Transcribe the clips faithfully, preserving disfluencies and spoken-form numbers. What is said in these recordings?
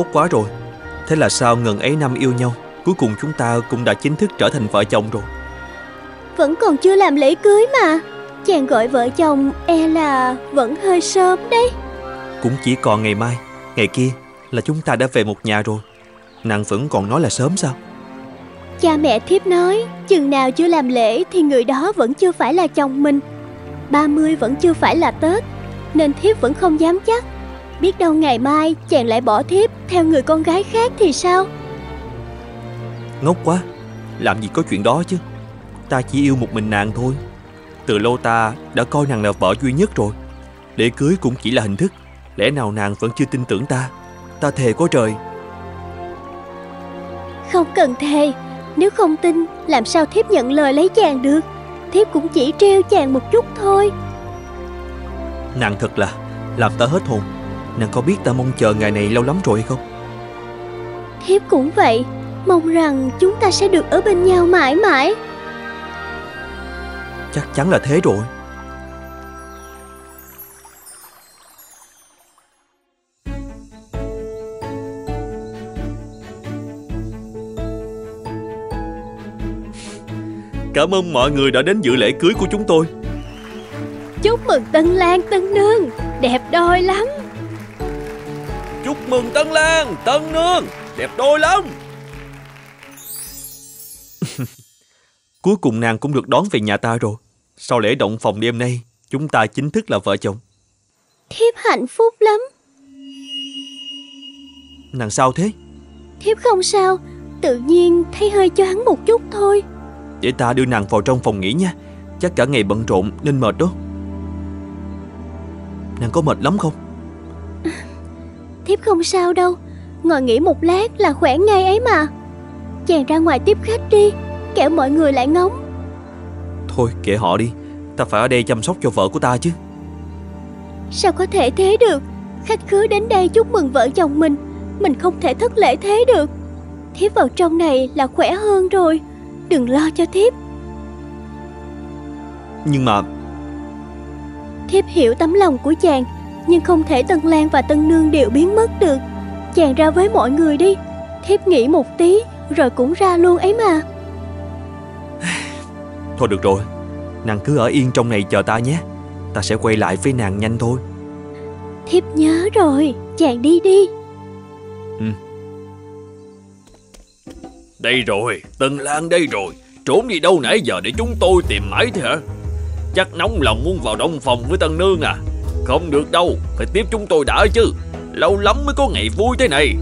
tốt quá rồi. Thế là sau ngần ấy năm yêu nhau, cuối cùng chúng ta cũng đã chính thức trở thành vợ chồng rồi. Vẫn còn chưa làm lễ cưới mà. Chàng gọi vợ chồng e là vẫn hơi sớm đấy. Cũng chỉ còn ngày mai, ngày kia là chúng ta đã về một nhà rồi. Nàng vẫn còn nói là sớm sao? Cha mẹ thiếp nói, chừng nào chưa làm lễ thì người đó vẫn chưa phải là chồng mình. Ba mươi vẫn chưa phải là Tết, nên thiếp vẫn không dám chắc. Biết đâu ngày mai chàng lại bỏ thiếp theo người con gái khác thì sao? Ngốc quá, làm gì có chuyện đó chứ. Ta chỉ yêu một mình nàng thôi. Từ lâu ta đã coi nàng là vợ duy nhất rồi. Lễ cưới cũng chỉ là hình thức. Lẽ nào nàng vẫn chưa tin tưởng ta? Ta thề có trời. Không cần thề. Nếu không tin, làm sao thiếp nhận lời lấy chàng được? Thiếp cũng chỉ trêu chàng một chút thôi. Nàng thật là làm ta hết hồn. Nàng có biết ta mong chờ ngày này lâu lắm rồi hay không? Thiếp cũng vậy. Mong rằng chúng ta sẽ được ở bên nhau mãi mãi. Chắc chắn là thế rồi. Cảm ơn mọi người đã đến dự lễ cưới của chúng tôi. Chúc mừng tân lang tân nương, đẹp đôi lắm. Chúc mừng tân lang tân nương, đẹp đôi lắm. Cuối cùng nàng cũng được đón về nhà ta rồi. Sau lễ động phòng đêm nay, chúng ta chính thức là vợ chồng. Thiếp hạnh phúc lắm. Nàng sao thế? Thiếp không sao, tự nhiên thấy hơi choáng một chút thôi. Để ta đưa nàng vào trong phòng nghỉ nha. Chắc cả ngày bận rộn nên mệt đó. Nàng có mệt lắm không? Thiếp không sao đâu. Ngồi nghỉ một lát là khỏe ngay ấy mà. Chàng ra ngoài tiếp khách đi, kẻo mọi người lại ngóng. Thôi kệ họ đi, ta phải ở đây chăm sóc cho vợ của ta chứ. Sao có thể thế được? Khách khứa đến đây chúc mừng vợ chồng mình, mình không thể thất lễ thế được. Thiếp vào trong này là khỏe hơn rồi, đừng lo cho thiếp. Nhưng mà thiếp hiểu tấm lòng của chàng, nhưng không thể tân lang và tân nương đều biến mất được. Chàng ra với mọi người đi, thiếp nghỉ một tí rồi cũng ra luôn ấy mà. Thôi được rồi, nàng cứ ở yên trong này chờ ta nhé. Ta sẽ quay lại với nàng nhanh thôi. Thiếp nhớ rồi, chàng đi đi. Ừ. Đây rồi, tân lang đây rồi. Trốn đi đâu nãy giờ để chúng tôi tìm mãi thế hả? Chắc nóng lòng muốn vào đông phòng với tân nương à? Không được đâu, phải tiếp chúng tôi đã chứ. Lâu lắm mới có ngày vui thế này.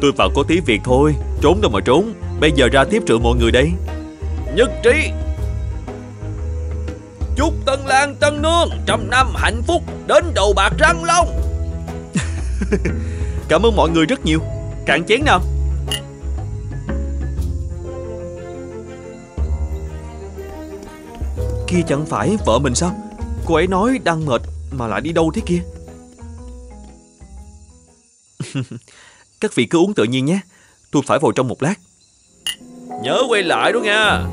Tôi vào có tí việc thôi. Trốn đâu mà trốn. Bây giờ ra tiếp rượu mọi người đây. Nhất trí. Chúc tân lang tân nương trăm năm hạnh phúc, đến đầu bạc răng long. Cảm ơn mọi người rất nhiều. Cạn chén nào. Kia chẳng phải vợ mình sao? Cô ấy nói đang mệt mà lại đi đâu thế kia? Các vị cứ uống tự nhiên nhé. Tôi phải vào trong một lát. Nhớ quay lại đó nha.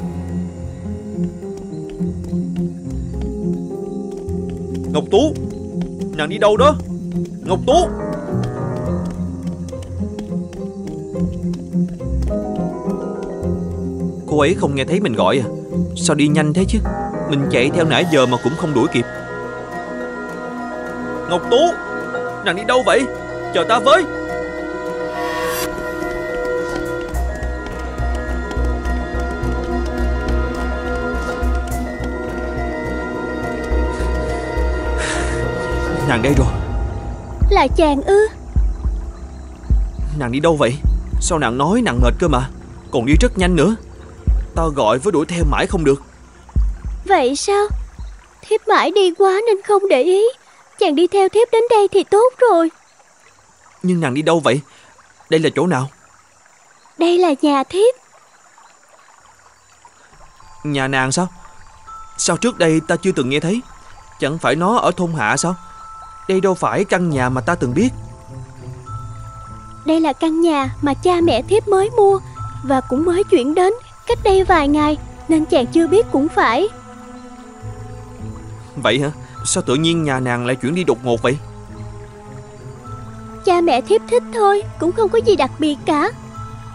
Ngọc Tú, nàng đi đâu đó? Ngọc Tú. Cô ấy không nghe thấy mình gọi à? Sao đi nhanh thế chứ? Mình chạy theo nãy giờ mà cũng không đuổi kịp. Ngọc Tú, nàng đi đâu vậy? Chờ ta với. Nàng đây rồi. Là chàng ư? Nàng đi đâu vậy? Sao nàng nói nàng mệt cơ mà, còn đi rất nhanh nữa. Tao gọi với đuổi theo mãi không được. Vậy sao? Thiếp mãi đi quá nên không để ý. Chàng đi theo thiếp đến đây thì tốt rồi. Nhưng nàng đi đâu vậy? Đây là chỗ nào? Đây là nhà thiếp. Nhà nàng sao? Sao trước đây ta chưa từng nghe thấy? Chẳng phải nó ở thôn Hạ sao? Đây đâu phải căn nhà mà ta từng biết. Đây là căn nhà mà cha mẹ thiếp mới mua và cũng mới chuyển đến cách đây vài ngày, nên chàng chưa biết cũng phải. Vậy hả? Sao tự nhiên nhà nàng lại chuyển đi đột ngột vậy? Cha mẹ thiếp thích thôi, cũng không có gì đặc biệt cả.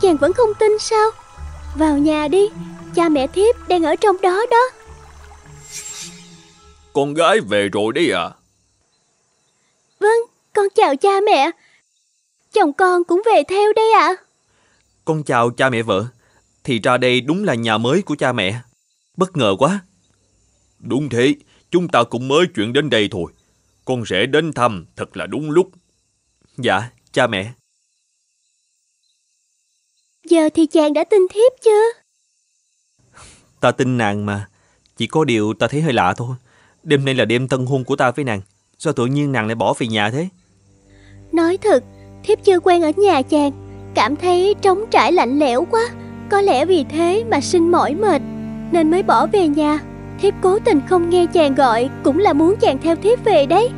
Chàng vẫn không tin sao? Vào nhà đi, cha mẹ thiếp đang ở trong đó đó. Con gái về rồi đấy à? Vâng, con chào cha mẹ. Chồng con cũng về theo đây ạ. À? Con chào cha mẹ vợ. Thì ra đây đúng là nhà mới của cha mẹ. Bất ngờ quá. Đúng thế, chúng ta cũng mới chuyển đến đây thôi. Con sẽ đến thăm thật là đúng lúc. Dạ, cha mẹ. Giờ thì chàng đã tin thiếp chưa? Ta tin nàng mà. Chỉ có điều ta thấy hơi lạ thôi. Đêm nay là đêm tân hôn của ta với nàng. Sao tự nhiên nàng lại bỏ về nhà thế? Nói thật, thiếp chưa quen ở nhà chàng. Cảm thấy trống trải lạnh lẽo quá. Có lẽ vì thế mà sinh mỏi mệt, nên mới bỏ về nhà. Thiếp cố tình không nghe chàng gọi cũng là muốn chàng theo thiếp về đấy.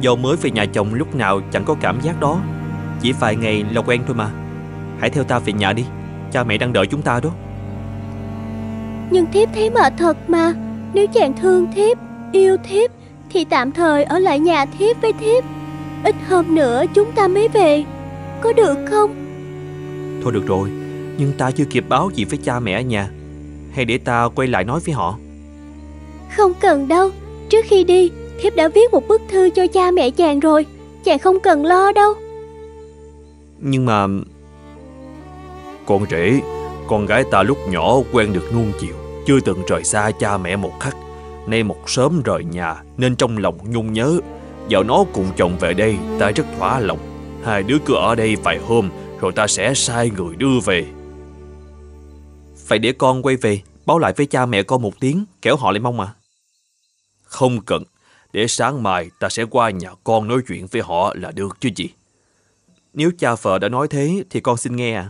Do mới về nhà chồng lúc nào chẳng có cảm giác đó. Chỉ vài ngày là quen thôi mà. Hãy theo ta về nhà đi, cha mẹ đang đợi chúng ta đó. Nhưng thiếp thấy mệt thật mà. Nếu chàng thương thiếp, yêu thiếp thì tạm thời ở lại nhà thiếp với thiếp. Ít hôm nữa chúng ta mới về, có được không? Thôi được rồi, nhưng ta chưa kịp báo gì với cha mẹ ở nhà. Hay để ta quay lại nói với họ? Không cần đâu. Trước khi đi, thiếp đã viết một bức thư cho cha mẹ chàng rồi. Chàng không cần lo đâu. Nhưng mà... Con rể, con gái ta lúc nhỏ quen được nuông chiều, chưa từng rời xa cha mẹ một khắc. Nay một sớm rời nhà nên trong lòng nhung nhớ. Dạo nó cùng chồng về đây, ta rất thỏa lòng. Hai đứa cứ ở đây vài hôm rồi ta sẽ sai người đưa về. Phải để con quay về báo lại với cha mẹ con một tiếng, kẻo họ lại mong à? Không cần, để sáng mai ta sẽ qua nhà con nói chuyện với họ là được chứ gì. Nếu cha vợ đã nói thế thì con xin nghe à.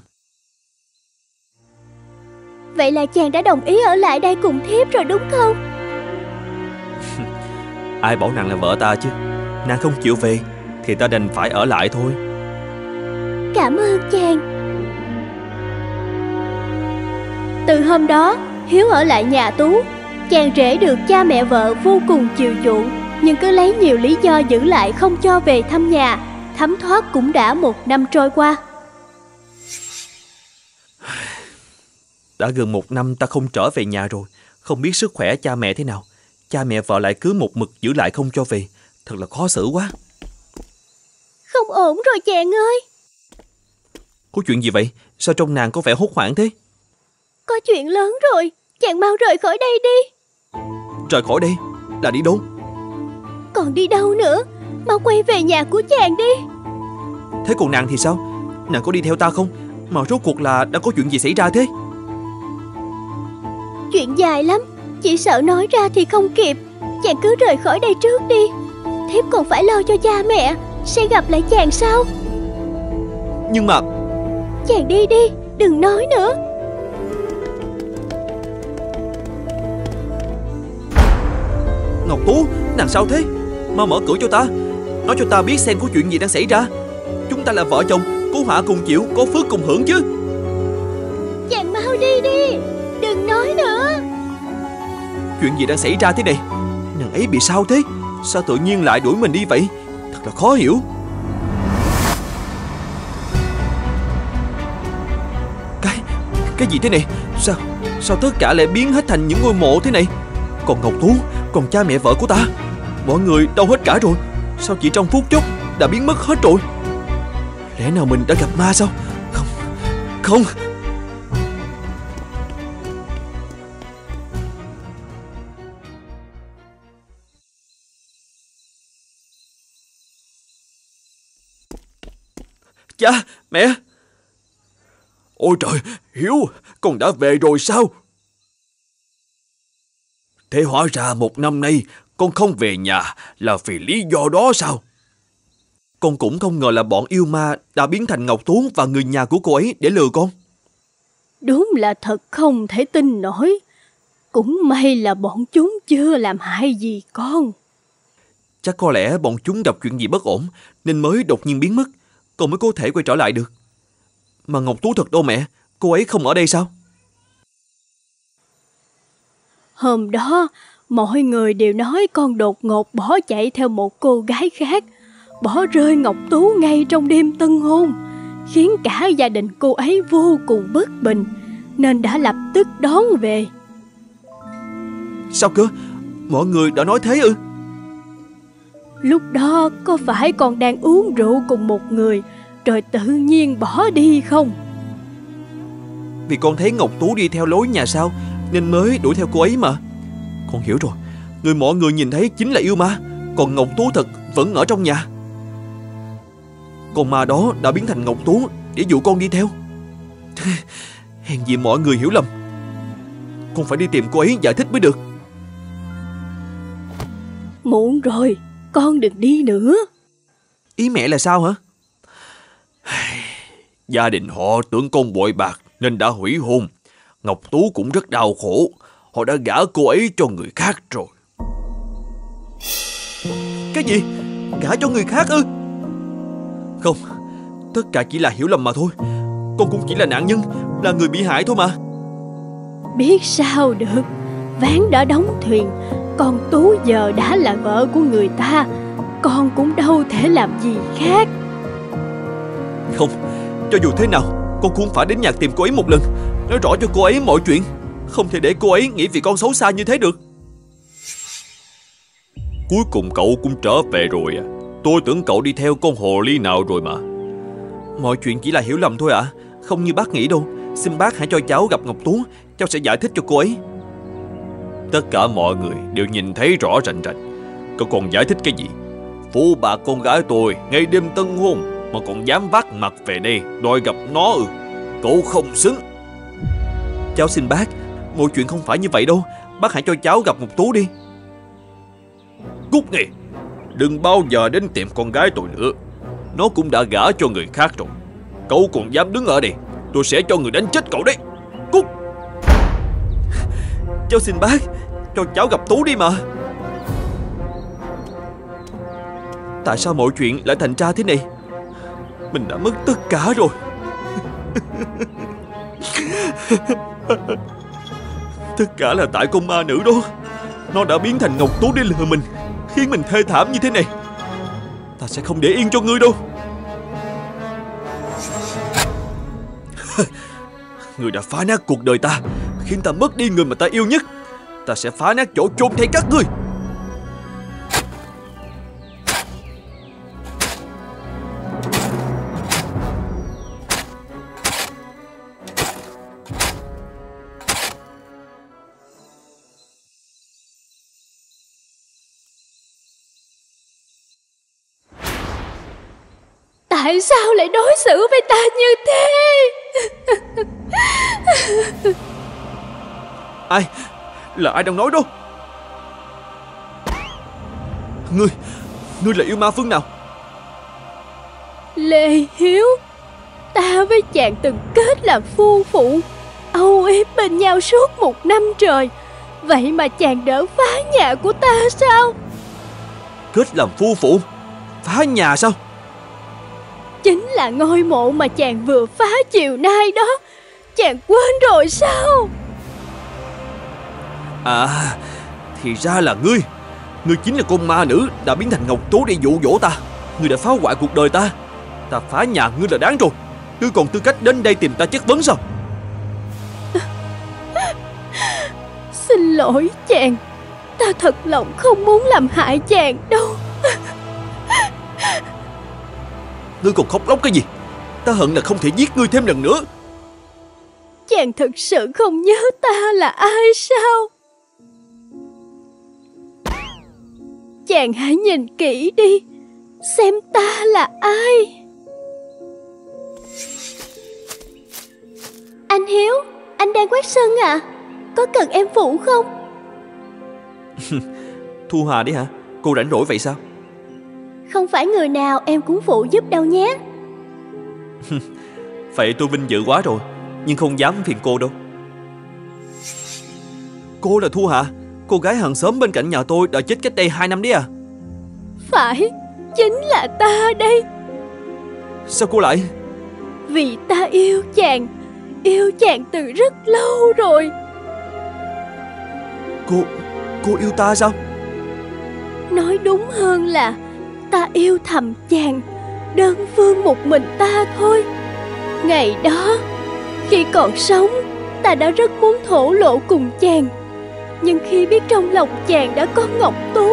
Vậy là chàng đã đồng ý ở lại đây cùng thiếp rồi đúng không? Ai bảo nàng là vợ ta chứ. Nàng không chịu về thì ta đành phải ở lại thôi. Cảm ơn chàng. Từ hôm đó, Hiếu ở lại nhà Tú. Chàng rể được cha mẹ vợ vô cùng chiều chuộng, nhưng cứ lấy nhiều lý do giữ lại không cho về thăm nhà. Thấm thoát cũng đã một năm trôi qua. Đã gần một năm ta không trở về nhà rồi. Không biết sức khỏe cha mẹ thế nào. Cha mẹ vợ lại cứ một mực giữ lại không cho về. Thật là khó xử quá. Không ổn rồi chàng ơi. Có chuyện gì vậy? Sao trông nàng có vẻ hốt hoảng thế? Có chuyện lớn rồi, chàng mau rời khỏi đây đi. Rời khỏi đây? Là đi đâu? Còn đi đâu nữa? Mau quay về nhà của chàng đi. Thế còn nàng thì sao? Nàng có đi theo ta không? Mà rốt cuộc là đã có chuyện gì xảy ra thế? Chuyện dài lắm, chỉ sợ nói ra thì không kịp. Chàng cứ rời khỏi đây trước đi. Thiếp còn phải lo cho cha mẹ. Sẽ gặp lại chàng sau. Nhưng mà... Chàng đi đi, đừng nói nữa. Ngọc Tú, nàng sao thế? Mau mở cửa cho ta. Nói cho ta biết xem có chuyện gì đang xảy ra. Chúng ta là vợ chồng, có họa cùng chịu, có phước cùng hưởng chứ. Chàng mau đi đi, đừng nói nữa. Chuyện gì đang xảy ra thế này? Nàng ấy bị sao thế? Sao tự nhiên lại đuổi mình đi vậy? Thật là khó hiểu. Cái... cái gì thế này? Sao... sao tất cả lại biến hết thành những ngôi mộ thế này? Còn Ngọc Tú, còn cha mẹ vợ của ta, mọi người đâu hết cả rồi? Sao chỉ trong phút chốc đã biến mất hết rồi? Lẽ nào mình đã gặp ma sao? Không, không. Cha, mẹ. Ôi trời, Hiếu, con đã về rồi sao? Thế hóa ra một năm nay con không về nhà là vì lý do đó sao? Con cũng không ngờ là bọn yêu ma đã biến thành Ngọc Tú và người nhà của cô ấy để lừa con. Đúng là thật không thể tin nổi. Cũng may là bọn chúng chưa làm hại gì con. Chắc có lẽ bọn chúng gặp chuyện gì bất ổn nên mới đột nhiên biến mất. Con mới có thể quay trở lại được. Mà Ngọc Tú thật đâu mẹ, cô ấy không ở đây sao? Hôm đó, mọi người đều nói con đột ngột bỏ chạy theo một cô gái khác. bỏ rơi Ngọc Tú ngay trong đêm tân hôn, khiến cả gia đình cô ấy vô cùng bất bình, nên đã lập tức đón về. Sao cơ? Mọi người đã nói thế ư? Lúc đó có phải còn đang uống rượu cùng một người rồi tự nhiên bỏ đi không? Vì con thấy Ngọc Tú đi theo lối nhà sau nên mới đuổi theo cô ấy mà. Con hiểu rồi, người mọi người nhìn thấy chính là yêu ma, còn Ngọc Tú thật vẫn ở trong nhà. Con ma đó đã biến thành Ngọc Tú để dụ con đi theo. Hèn gì mọi người hiểu lầm. Con phải đi tìm cô ấy giải thích mới được. Muộn rồi, con đừng đi nữa. Ý mẹ là sao hả? Gia đình họ tưởng con bội bạc nên đã hủy hôn. Ngọc Tú cũng rất đau khổ. Họ đã gả cô ấy cho người khác rồi. Cái gì? Gả cho người khác ư? Không, tất cả chỉ là hiểu lầm mà thôi. Con cũng chỉ là nạn nhân, là người bị hại thôi mà. Biết sao được, ván đã đóng thuyền. Con Tú giờ đã là vợ của người ta, con cũng đâu thể làm gì khác. Không, cho dù thế nào con cũng phải đến nhà tìm cô ấy một lần, nói rõ cho cô ấy mọi chuyện. Không thể để cô ấy nghĩ vì con xấu xa như thế được. Cuối cùng cậu cũng trở về rồi à? Tôi tưởng cậu đi theo con hồ ly nào rồi mà. Mọi chuyện chỉ là hiểu lầm thôi ạ à? Không như bác nghĩ đâu. Xin bác hãy cho cháu gặp Ngọc Tú, cháu sẽ giải thích cho cô ấy. Tất cả mọi người đều nhìn thấy rõ rành rành. Cậu còn giải thích cái gì? Phụ bạc con gái tôi ngay đêm tân hôn mà còn dám vác mặt về đây đòi gặp nó ư? Cậu không xứng. Cháu xin bác, mọi chuyện không phải như vậy đâu. Bác hãy cho cháu gặp Ngọc Tú đi. Cút ngay, đừng bao giờ đến tìm con gái tôi nữa. Nó cũng đã gả cho người khác rồi. Cậu còn dám đứng ở đây, tôi sẽ cho người đánh chết cậu đấy. Cút. Cháu xin bác, cho cháu gặp Tú đi mà. Tại sao mọi chuyện lại thành ra thế này? Mình đã mất tất cả rồi. Tất cả là tại con ma nữ đó. Nó đã biến thành Ngọc Tú để lừa mình, khiến mình thê thảm như thế này. Ta sẽ không để yên cho ngươi đâu. Ngươi đã phá nát cuộc đời ta, khiến ta mất đi người mà ta yêu nhất. Ta sẽ phá nát chỗ chôn thay các ngươi. Tại sao lại đối xử với ta như thế? Ai? Là ai đang nói đó? Ngươi, ngươi là yêu ma phương nào? Lê Hiếu. Ta với chàng từng kết làm phu phụ, âu yếm bên nhau suốt một năm trời. Vậy mà chàng đỡ phá nhà của ta sao? Kết làm phu phụ? Phá nhà sao? Chính là ngôi mộ mà chàng vừa phá chiều nay đó. Chàng quên rồi sao? À, thì ra là ngươi. Ngươi chính là con ma nữ đã biến thành Ngọc Tú để dụ dỗ ta. Ngươi đã phá hoại cuộc đời ta. Ta phá nhà ngươi là đáng rồi. Ngươi còn tư cách đến đây tìm ta chất vấn sao? Xin lỗi chàng, ta thật lòng không muốn làm hại chàng đâu. Ngươi còn khóc lóc cái gì? Ta hận là không thể giết ngươi thêm lần nữa. Chàng thực sự không nhớ ta là ai sao? Chàng hãy nhìn kỹ đi, xem ta là ai. Anh Hiếu, anh đang quét sân à? Có cần em phụ không? Thu Hà đấy hả? Cô rảnh rỗi vậy sao? Không phải người nào em cũng phụ giúp đâu nhé. Vậy tôi vinh dự quá rồi, nhưng không dám phiền cô đâu. Cô là Thu Hà, cô gái hàng xóm bên cạnh nhà tôi đã chết cách đây hai năm đấy à? Phải, chính là ta đây. Sao cô lại? Vì ta yêu chàng, yêu chàng từ rất lâu rồi. Cô, cô yêu ta sao? Nói đúng hơn là ta yêu thầm chàng, đơn phương một mình ta thôi. Ngày đó, khi còn sống, ta đã rất muốn thổ lộ cùng chàng, nhưng khi biết trong lòng chàng đã có Ngọc Tú,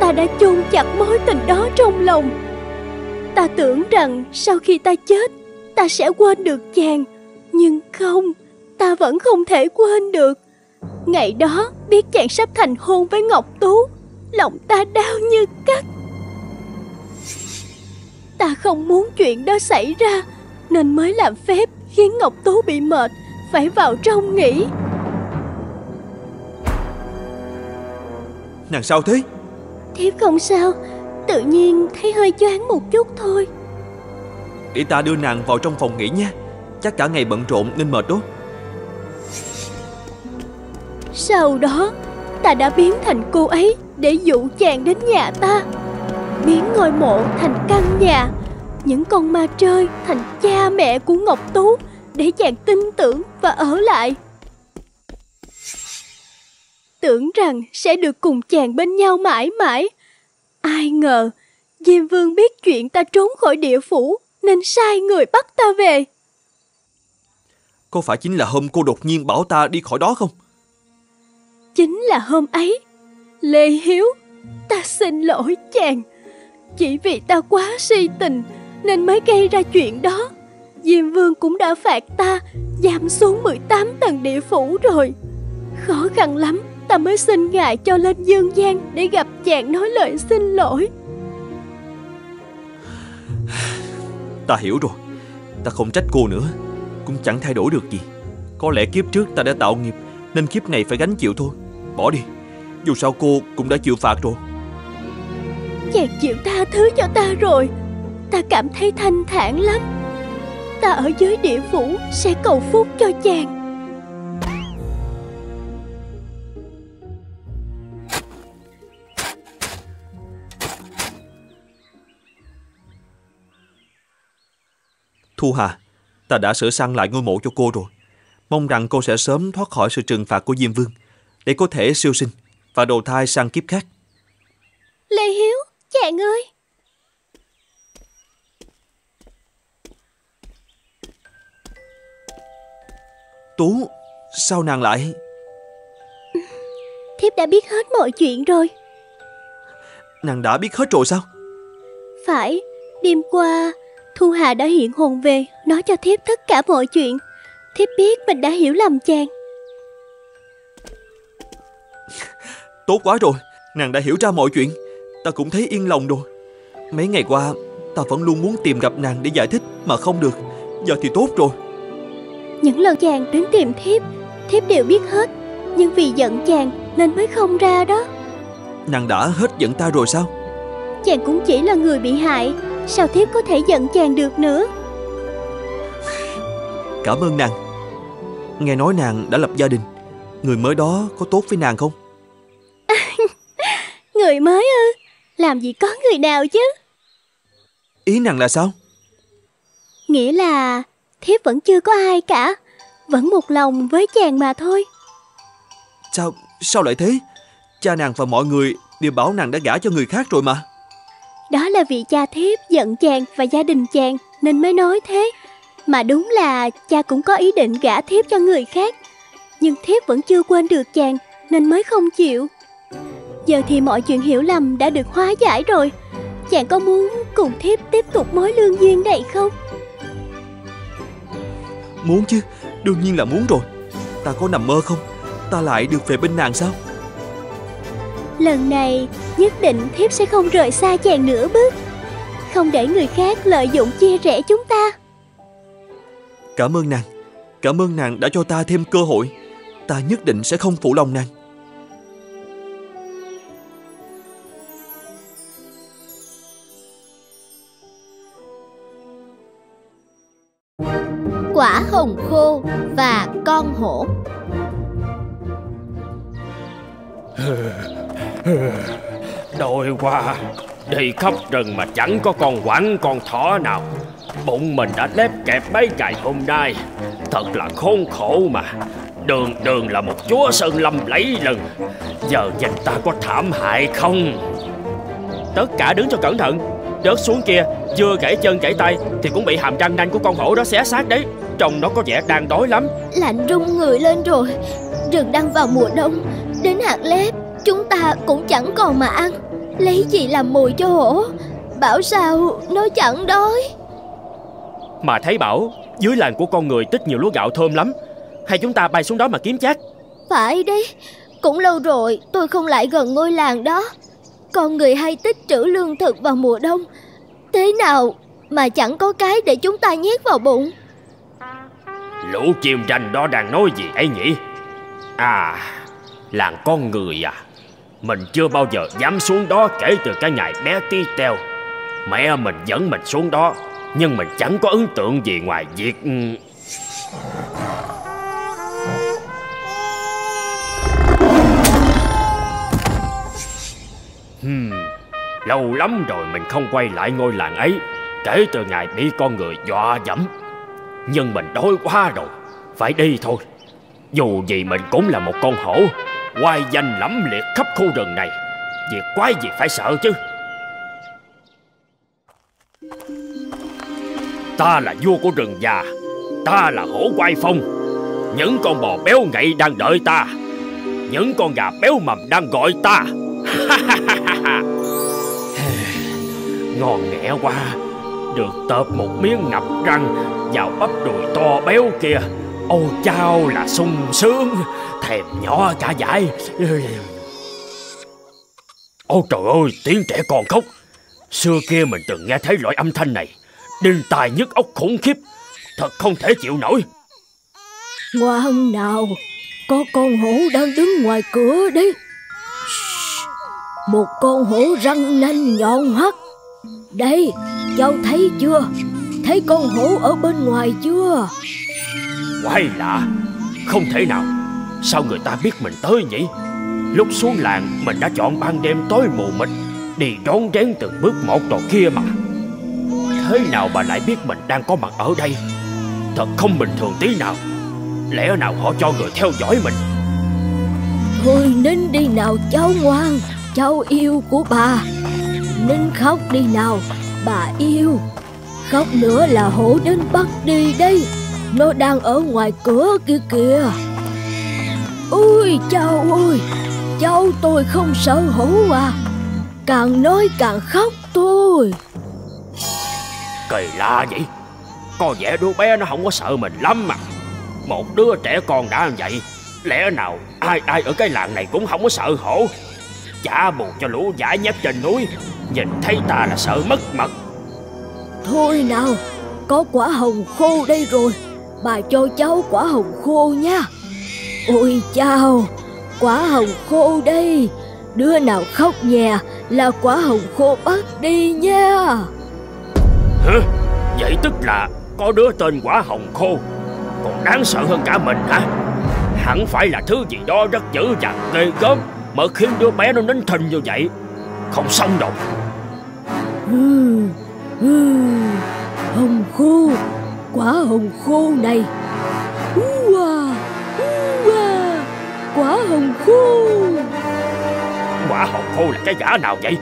ta đã chôn chặt mối tình đó trong lòng. Ta tưởng rằng sau khi ta chết, ta sẽ quên được chàng, nhưng không, ta vẫn không thể quên được. Ngày đó biết chàng sắp thành hôn với Ngọc Tú, lòng ta đau như cắt. Ta không muốn chuyện đó xảy ra, nên mới làm phép khiến Ngọc Tú bị mệt, phải vào trong nghỉ. Nàng sao thế? Thiếp không sao, tự nhiên thấy hơi choáng một chút thôi. Để ta đưa nàng vào trong phòng nghỉ nha. Chắc cả ngày bận rộn nên mệt đó. Sau đó, ta đã biến thành cô ấy để dụ chàng đến nhà ta, biến ngôi mộ thành căn nhà, những con ma chơi thành cha mẹ của Ngọc Tú để chàng tin tưởng và ở lại. Tưởng rằng sẽ được cùng chàng bên nhau mãi mãi. Ai ngờ, Diêm Vương biết chuyện ta trốn khỏi địa phủ nên sai người bắt ta về. Có phải chính là hôm cô đột nhiên bảo ta đi khỏi đó không? Chính là hôm ấy. Lê Hiếu, ta xin lỗi chàng. Chỉ vì ta quá si tình nên mới gây ra chuyện đó. Diêm Vương cũng đã phạt ta giam xuống mười tám tầng địa phủ rồi. Khó khăn lắm ta mới xin ngài cho lên dương gian để gặp chàng nói lời xin lỗi. Ta hiểu rồi. Ta không trách cô nữa, cũng chẳng thay đổi được gì. Có lẽ kiếp trước ta đã tạo nghiệp nên kiếp này phải gánh chịu thôi. Bỏ đi, dù sao cô cũng đã chịu phạt rồi. Chàng chịu tha thứ cho ta rồi, ta cảm thấy thanh thản lắm. Ta ở dưới địa phủ sẽ cầu phúc cho chàng. Thu Hà, ta đã sửa sang lại ngôi mộ cho cô rồi. Mong rằng cô sẽ sớm thoát khỏi sự trừng phạt của Diêm Vương để có thể siêu sinh và đầu thai sang kiếp khác. Lê Hiếu, chàng ơi! Tú, sao nàng lại? Thiếp đã biết hết mọi chuyện rồi. Nàng đã biết hết rồi sao? Phải, đêm qua Thu Hà đã hiện hồn về, nói cho thiếp tất cả mọi chuyện. Thiếp biết mình đã hiểu lầm chàng. Tốt quá rồi, nàng đã hiểu ra mọi chuyện. Ta cũng thấy yên lòng rồi. Mấy ngày qua ta vẫn luôn muốn tìm gặp nàng để giải thích mà không được. Giờ thì tốt rồi. Những lần chàng đến tìm thiếp, thiếp đều biết hết, nhưng vì giận chàng nên mới không ra đó. Nàng đã hết giận ta rồi sao? Chàng cũng chỉ là người bị hại, sao thiếp có thể giận chàng được nữa. Cảm ơn nàng. Nghe nói nàng đã lập gia đình, người mới đó có tốt với nàng không? Người mới ư? Làm gì có người nào chứ. Ý nàng là sao? Nghĩa là thiếp vẫn chưa có ai cả, vẫn một lòng với chàng mà thôi. Sao, sao lại thế? Cha nàng và mọi người đều bảo nàng đã gả cho người khác rồi mà. Đó là vì cha thiếp giận chàng và gia đình chàng nên mới nói thế. Mà đúng là cha cũng có ý định gả thiếp cho người khác, nhưng thiếp vẫn chưa quên được chàng nên mới không chịu. Giờ thì mọi chuyện hiểu lầm đã được hóa giải rồi. Chàng có muốn cùng thiếp tiếp tục mối lương duyên này không? Muốn chứ, đương nhiên là muốn rồi. Ta có nằm mơ không? Ta lại được về bên nàng sao? Lần này nhất định thiếp sẽ không rời xa chàng nửa bước, không để người khác lợi dụng chia rẽ chúng ta. Cảm ơn nàng. Cảm ơn nàng đã cho ta thêm cơ hội. Ta nhất định sẽ không phụ lòng nàng. Quả hồng khô và con hổ. Đôi qua đi khắp rừng mà chẳng có con quẳng con thỏ nào. Bụng mình đã đép kẹp mấy ngày hôm nay, thật là khốn khổ mà. Đường đường là một chúa sơn lâm lẫy lừng, giờ nhìn ta có thảm hại không? Tất cả đứng cho cẩn thận. Rớt xuống kia, vừa gãy chân gãy tay thì cũng bị hàm răng nanh của con hổ đó xé xác đấy. Trông nó có vẻ đang đói lắm. Lạnh run người lên rồi. Rừng đang vào mùa đông, đến hạt lép chúng ta cũng chẳng còn mà ăn, lấy gì làm mồi cho hổ? Bảo sao nó chẳng đói. Mà thấy bảo dưới làng của con người tích nhiều lúa gạo thơm lắm. Hay chúng ta bay xuống đó mà kiếm chắc? Phải đấy. Cũng lâu rồi tôi không lại gần ngôi làng đó. Con người hay tích trữ lương thực vào mùa đông, thế nào mà chẳng có cái để chúng ta nhét vào bụng. Lũ chim ranh đó đang nói gì ấy nhỉ? À, làng con người à. Mình chưa bao giờ dám xuống đó kể từ cái ngày bé Tí Teo. Mẹ mình dẫn mình xuống đó, nhưng mình chẳng có ấn tượng gì ngoài việc... Hmm, lâu lắm rồi mình không quay lại ngôi làng ấy, kể từ ngày bị con người dọa dẫm. Nhưng mình đói quá rồi, phải đi thôi. Dù gì mình cũng là một con hổ, oai danh lẫm liệt khắp khu rừng này, việc quái gì phải sợ chứ. Ta là vua của rừng già, ta là hổ oai phong. Những con bò béo ngậy đang đợi ta, những con gà béo mầm đang gọi ta. Ngon nghẹ quá, được tợp một miếng ngập răng vào bắp đùi to béo kia. Ôi chao là sung sướng, thèm nhỏ cả dãi. Ôi trời ơi, tiếng trẻ con khóc. Xưa kia mình từng nghe thấy loại âm thanh này, đinh tai nhức óc khủng khiếp, thật không thể chịu nổi. Ngoan nào, có con hổ đang đứng ngoài cửa đấy. Một con hổ răng nanh nhọn hoắt. Đây, cháu thấy chưa? Thấy con hổ ở bên ngoài chưa? Quái lạ, không thể nào. Sao người ta biết mình tới nhỉ? Lúc xuống làng mình đã chọn ban đêm tối mù mịt, đi rón rén từng bước một rồi kia mà. Thế nào bà lại biết mình đang có mặt ở đây? Thật không bình thường tí nào. Lẽ nào họ cho người theo dõi mình? Thôi nín đi nào cháu ngoan, cháu yêu của bà. Nín khóc đi nào, bà yêu. Khóc nữa là hổ đến bắt đi đây. Nó đang ở ngoài cửa kia kìa. Ôi cháu ơi, cháu tôi không sợ hổ à. Càng nói càng khóc thôi. Kỳ lạ vậy, có vẻ đứa bé nó không có sợ mình lắm mà. Một đứa trẻ con đã vậy, lẽ nào ai ai ở cái làng này cũng không có sợ hổ. Chả buồn cho lũ dã nháp trên núi, nhìn thấy ta là sợ mất mật. Thôi nào, có quả hồng khô đây rồi, bà cho cháu quả hồng khô nha. Ôi chao, quả hồng khô đây. Đứa nào khóc nhè là quả hồng khô bắt đi nha. Hả? Vậy tức là có đứa tên quả hồng khô còn đáng sợ hơn cả mình hả? Hẳn phải là thứ gì đó rất dữ dằn ghê gớm mới khiến đứa bé nó nín thinh như vậy. Không xong đâu. Ừ, ừ, hồng khô, quả hồng khô này. Ua, ua, quả hồng khô. Quả hồng khô là cái gã nào vậy?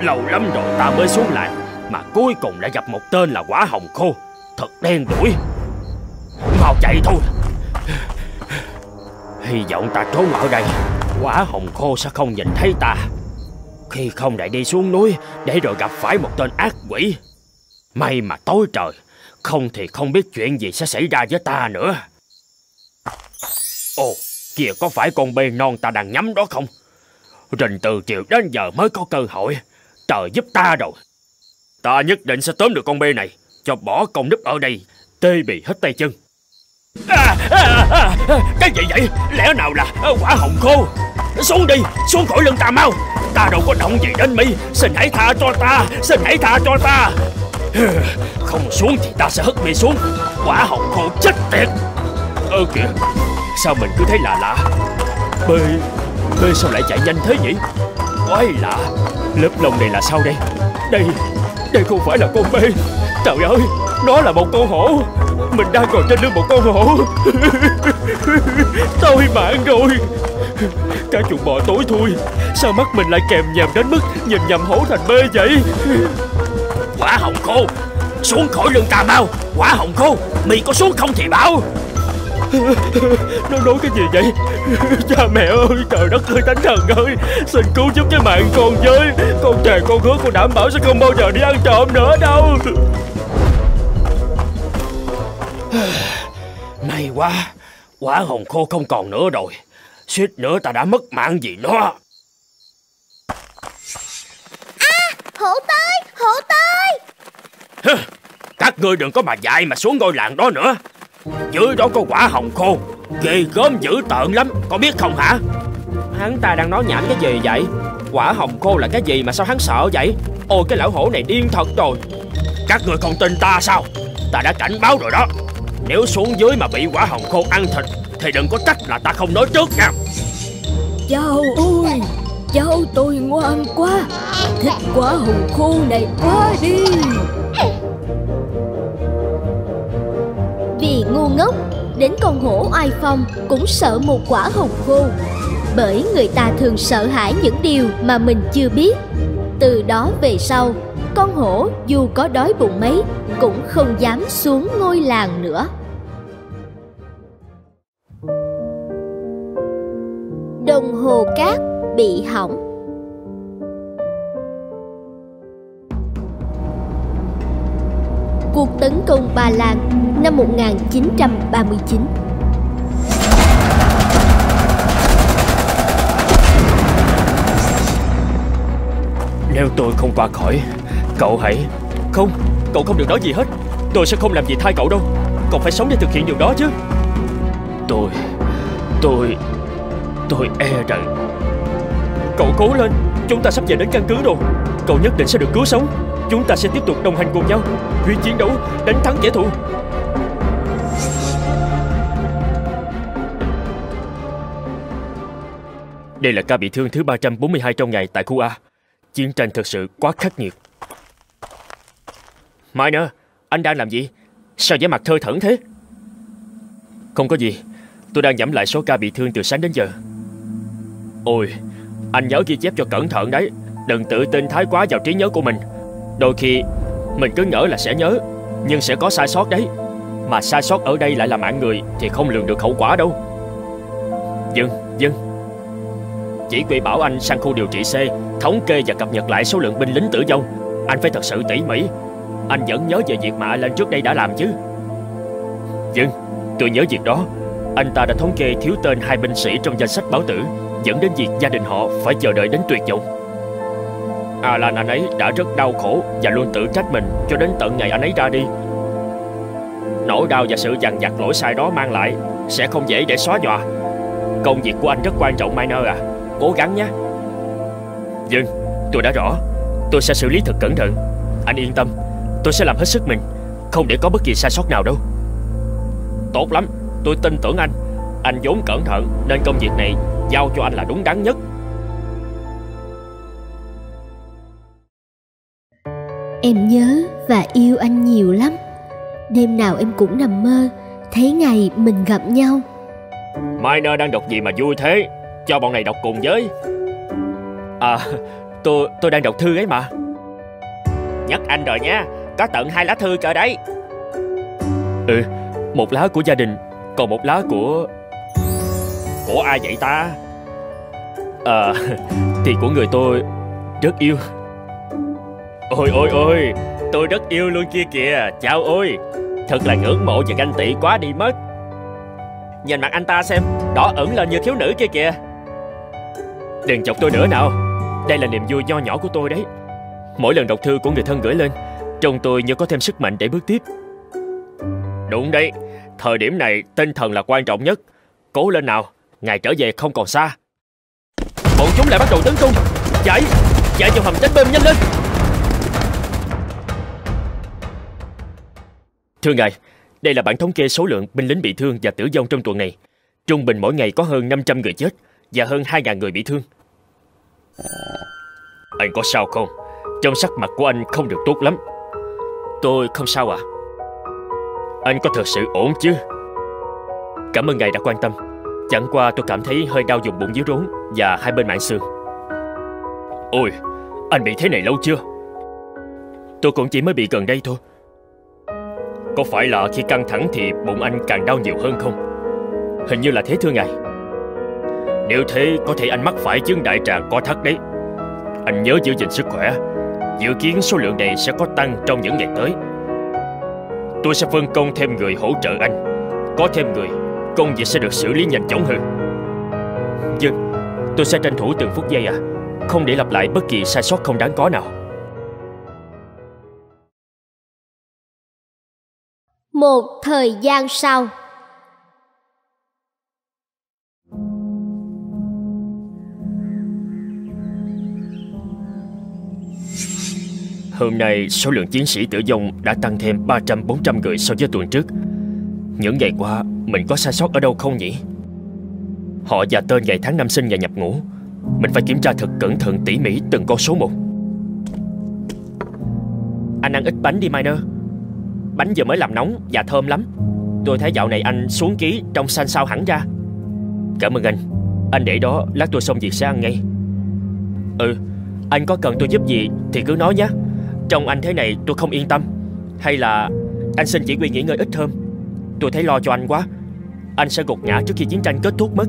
Lâu lắm rồi ta mới xuống làng mà cuối cùng đã gặp một tên là quả hồng khô. Thật đen đủi. Mau chạy thôi. Hy vọng ta trốn ở đây, quả hồng khô sẽ không nhìn thấy ta. Khi không lại đi xuống núi để rồi gặp phải một tên ác quỷ. May mà tối trời, không thì không biết chuyện gì sẽ xảy ra với ta nữa. Ồ, kìa có phải con bê non ta đang nhắm đó không? Rình từ chiều đến giờ mới có cơ hội. Trời giúp ta rồi. Ta nhất định sẽ tóm được con bê này, cho bỏ công núp ở đây tê bì hết tay chân. À, à, à, cái gì vậy? Lẽ nào là quả hồng khô? Xuống đi, xuống khỏi lưng ta mau. Ta đâu có động gì đến mi. Xin hãy tha cho ta, xin hãy tha cho ta. Không xuống thì ta sẽ hất mi xuống. Quả hồng khô chết tiệt. Ơ kìa, sao mình cứ thấy lạ lạ? Bê, bê sao lại chạy nhanh thế nhỉ? Quái lạ, lớp lông này là sao đây? Đây, đây không phải là con bê. Trời ơi, nó là một con hổ. Mình đang ngồi trên lưng một con hổ. Tôi mạng rồi. Cá chuột bò tối thui, sao mắt mình lại kèm nhèm đến mức nhìn nhầm hổ thành bê vậy? Quả hồng khô, xuống khỏi lưng ta mau. Quả hồng khô, mày có xuống không thì bảo. Nó nói cái gì vậy? Cha mẹ ơi, trời đất ơi, thánh thần ơi, xin cứu giúp cái mạng con với. Con thề con hứa, con đảm bảo sẽ không bao giờ đi ăn trộm nữa đâu. May quá, quả hồng khô không còn nữa rồi. Suýt nữa ta đã mất mạng vì nó. À, hổ tới, hổ tới. Các ngươi đừng có mà dạy mà xuống ngôi làng đó nữa. Dưới đó có quả hồng khô, ghê gớm dữ tợn lắm, có biết không hả? Hắn ta đang nói nhảm cái gì vậy? Quả hồng khô là cái gì mà sao hắn sợ vậy? Ôi, cái lão hổ này điên thật rồi. Các người không tin ta sao? Ta đã cảnh báo rồi đó. Nếu xuống dưới mà bị quả hồng khô ăn thịt thì đừng có trách là ta không nói trước nha. Cháu ơi, cháu tôi ngoan quá, thích quả hồng khô này quá đi. Vì ngu ngốc, đến con hổ oai phong cũng sợ một quả hồng khô. Bởi người ta thường sợ hãi những điều mà mình chưa biết. Từ đó về sau, con hổ dù có đói bụng mấy cũng không dám xuống ngôi làng nữa. Đồng hồ cát bị hỏng. Cuộc tấn công Ba Lan năm một nghìn chín trăm ba mươi chín. Nếu tôi không qua khỏi, cậu hãy... Không, cậu không được nói gì hết. Tôi sẽ không làm gì thay cậu đâu. Cậu phải sống để thực hiện điều đó chứ. Tôi... tôi... tôi e rằng... Cậu cố lên, chúng ta sắp về đến căn cứ rồi. Cậu nhất định sẽ được cứu sống. Chúng ta sẽ tiếp tục đồng hành cùng nhau, huy chiến đấu, đánh thắng kẻ thù. Đây là ca bị thương thứ ba trăm bốn mươi hai trong ngày tại khu A. Chiến tranh thật sự quá khắc nghiệt. Miner, anh đang làm gì? Sao vẻ mặt thơ thẩn thế? Không có gì, tôi đang nhẩm lại số ca bị thương từ sáng đến giờ. Ôi, anh nhớ ghi chép cho cẩn thận đấy. Đừng tự tin thái quá vào trí nhớ của mình. Đôi khi mình cứ ngỡ là sẽ nhớ, nhưng sẽ có sai sót đấy. Mà sai sót ở đây lại là mạng người thì không lường được hậu quả đâu. Dừng, dừng. Chỉ quy bảo anh sang khu điều trị C, thống kê và cập nhật lại số lượng binh lính tử vong. Anh phải thật sự tỉ mỉ. Anh vẫn nhớ về việc mà anh lên trước đây đã làm chứ? Dừng, tôi nhớ việc đó. Anh ta đã thống kê thiếu tên hai binh sĩ trong danh sách báo tử, dẫn đến việc gia đình họ phải chờ đợi đến tuyệt vọng. Alan anh ấy đã rất đau khổ và luôn tự trách mình cho đến tận ngày anh ấy ra đi. Nỗi đau và sự dằn vặt lỗi sai đó mang lại sẽ không dễ để xóa nhòa. Công việc của anh rất quan trọng, Miner à. Cố gắng nhé. Dừng, tôi đã rõ. Tôi sẽ xử lý thật cẩn thận. Anh yên tâm, tôi sẽ làm hết sức mình, không để có bất kỳ sai sót nào đâu. Tốt lắm, tôi tin tưởng anh. Anh vốn cẩn thận nên công việc này giao cho anh là đúng đắn nhất. Em nhớ và yêu anh nhiều lắm. Đêm nào em cũng nằm mơ thấy ngày mình gặp nhau. Miner đang đọc gì mà vui thế? Cho bọn này đọc cùng với. À, tôi tôi đang đọc thư ấy mà. Nhất anh rồi nha, có tận hai lá thư cỡ đấy. Ừ, một lá của gia đình, còn một lá của... Của ai vậy ta? À, thì của người tôi rất yêu. Ôi ôi ôi, tôi rất yêu luôn kia kìa. Chào ôi, thật là ngưỡng mộ và ganh tị quá đi mất. Nhìn mặt anh ta xem, đỏ ửng lên như thiếu nữ kia kìa. Đừng chọc tôi nữa nào. Đây là niềm vui nho nhỏ của tôi đấy. Mỗi lần đọc thư của người thân gửi lên, trông tôi như có thêm sức mạnh để bước tiếp. Đúng đấy, thời điểm này tinh thần là quan trọng nhất. Cố lên nào, ngày trở về không còn xa. Bọn chúng lại bắt đầu tấn công. Chạy, chạy vào hầm tránh bom, nhanh lên. Thưa ngài, đây là bản thống kê số lượng binh lính bị thương và tử vong trong tuần này. Trung bình mỗi ngày có hơn năm trăm người chết và hơn hai nghìn người bị thương. Anh có sao không? Trong sắc mặt của anh không được tốt lắm. Tôi không sao ạ. Anh có thật sự ổn chứ? Cảm ơn ngài đã quan tâm. Chẳng qua tôi cảm thấy hơi đau vùng bụng dưới rốn và hai bên mạn xương. Ôi, anh bị thế này lâu chưa? Tôi cũng chỉ mới bị gần đây thôi. Có phải là khi căng thẳng thì bụng anh càng đau nhiều hơn không? Hình như là thế thưa ngài. Nếu thế có thể anh mắc phải chứng đại tràng co thắt đấy. Anh nhớ giữ gìn sức khỏe. Dự kiến số lượng này sẽ có tăng trong những ngày tới. Tôi sẽ phân công thêm người hỗ trợ anh. Có thêm người, công việc sẽ được xử lý nhanh chóng hơn. Nhưng tôi sẽ tranh thủ từng phút giây à, không để lặp lại bất kỳ sai sót không đáng có nào. Một thời gian sau. Hôm nay số lượng chiến sĩ tử vong đã tăng thêm ba trăm bốn trăm người so với tuần trước. Những ngày qua mình có sai sót ở đâu không nhỉ? Họ và tên ngày tháng năm sinh và nhập ngũ. Mình phải kiểm tra thật cẩn thận tỉ mỉ từng con số một. Anh ăn ít bánh đi Miner. Bánh vừa mới làm nóng và thơm lắm. Tôi thấy dạo này anh xuống ký trông xanh xao hẳn ra. Cảm ơn anh. Anh để đó, lát tôi xong việc sẽ ăn ngay. Ừ, anh có cần tôi giúp gì thì cứ nói nhé. Trông anh thế này tôi không yên tâm. Hay là anh xin chỉ huy nghỉ ngơi ít hơn. Tôi thấy lo cho anh quá. Anh sẽ gục ngã trước khi chiến tranh kết thúc mất.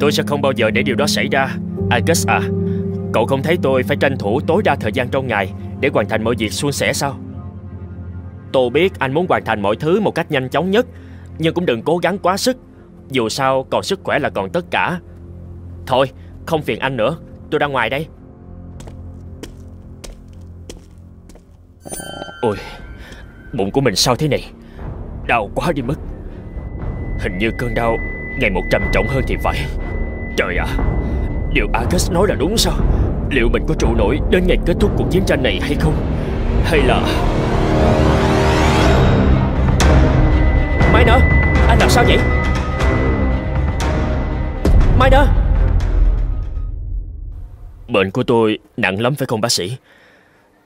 Tôi sẽ không bao giờ để điều đó xảy ra. Agus à, cậu không thấy tôi phải tranh thủ tối đa thời gian trong ngày để hoàn thành mọi việc suôn sẻ sao? Tôi biết anh muốn hoàn thành mọi thứ một cách nhanh chóng nhất, nhưng cũng đừng cố gắng quá sức. Dù sao còn sức khỏe là còn tất cả. Thôi không phiền anh nữa, tôi ra ngoài đây. Ôi, bụng của mình sao thế này? Đau quá đi mất. Hình như cơn đau ngày một trầm trọng hơn thì phải. Trời ạ, à, điều Arcus nói là đúng sao? Liệu mình có trụ nổi đến ngày kết thúc cuộc chiến tranh này hay không? Hay là... Miner, anh làm sao vậy? Miner! Bệnh của tôi nặng lắm phải không bác sĩ?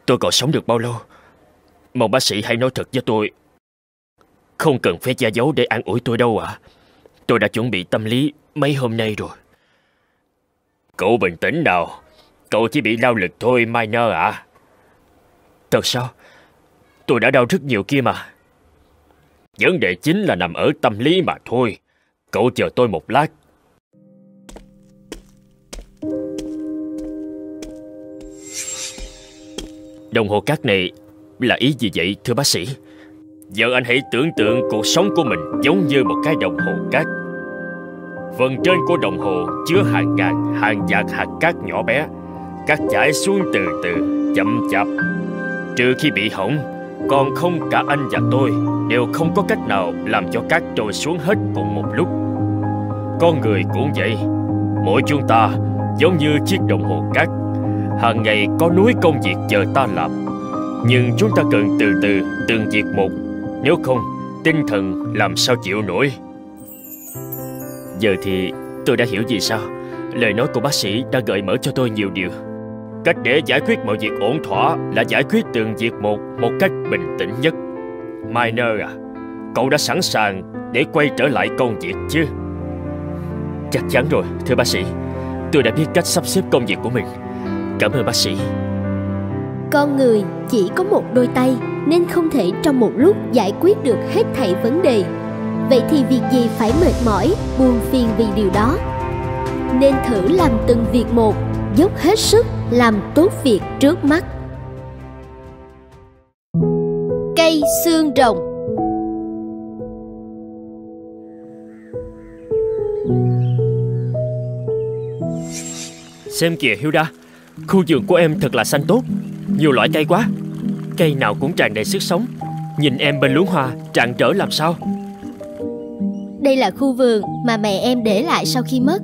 Tôi còn sống được bao lâu? Mong bác sĩ hãy nói thật với tôi. Không cần phải che giấu để an ủi tôi đâu ạ. À. Tôi đã chuẩn bị tâm lý mấy hôm nay rồi. Cậu bình tĩnh nào. Cậu chỉ bị đau lực thôi Miner ạ. À. Thật sao? Tôi đã đau rất nhiều kia mà. Vấn đề chính là nằm ở tâm lý mà thôi. Cậu chờ tôi một lát. Đồng hồ cát này là ý gì vậy thưa bác sĩ? Giờ anh hãy tưởng tượng cuộc sống của mình giống như một cái đồng hồ cát. Phần trên của đồng hồ chứa hàng ngàn, hàng vạn hạt cát nhỏ bé. Cát chảy xuống từ từ, chậm chạp. Trừ khi bị hỏng, còn không cả anh và tôi đều không có cách nào làm cho cát trôi xuống hết cùng một lúc. Con người cũng vậy. Mỗi chúng ta giống như chiếc đồng hồ cát. Hàng ngày có núi công việc chờ ta làm. Nhưng chúng ta cần từ từ từng việc một. Nếu không, tinh thần làm sao chịu nổi. Giờ thì tôi đã hiểu vì sao lời nói của bác sĩ đã gợi mở cho tôi nhiều điều. Cách để giải quyết mọi việc ổn thỏa là giải quyết từng việc một một cách bình tĩnh nhất. Miner à, cậu đã sẵn sàng để quay trở lại công việc chứ? Chắc chắn rồi, thưa bác sĩ. Tôi đã biết cách sắp xếp công việc của mình. Cảm ơn bác sĩ. Con người chỉ có một đôi tay nên không thể trong một lúc giải quyết được hết thảy vấn đề. Vậy thì việc gì phải mệt mỏi, buồn phiền vì điều đó. Nên thử làm từng việc một, dốc hết sức làm tốt việc trước mắt. Cây xương rồng. Xem kìa Hilda, khu vườn của em thật là xanh tốt. Nhiều loại cây quá. Cây nào cũng tràn đầy sức sống. Nhìn em bên luống hoa rạng rỡ làm sao. Đây là khu vườn mà mẹ em để lại sau khi mất.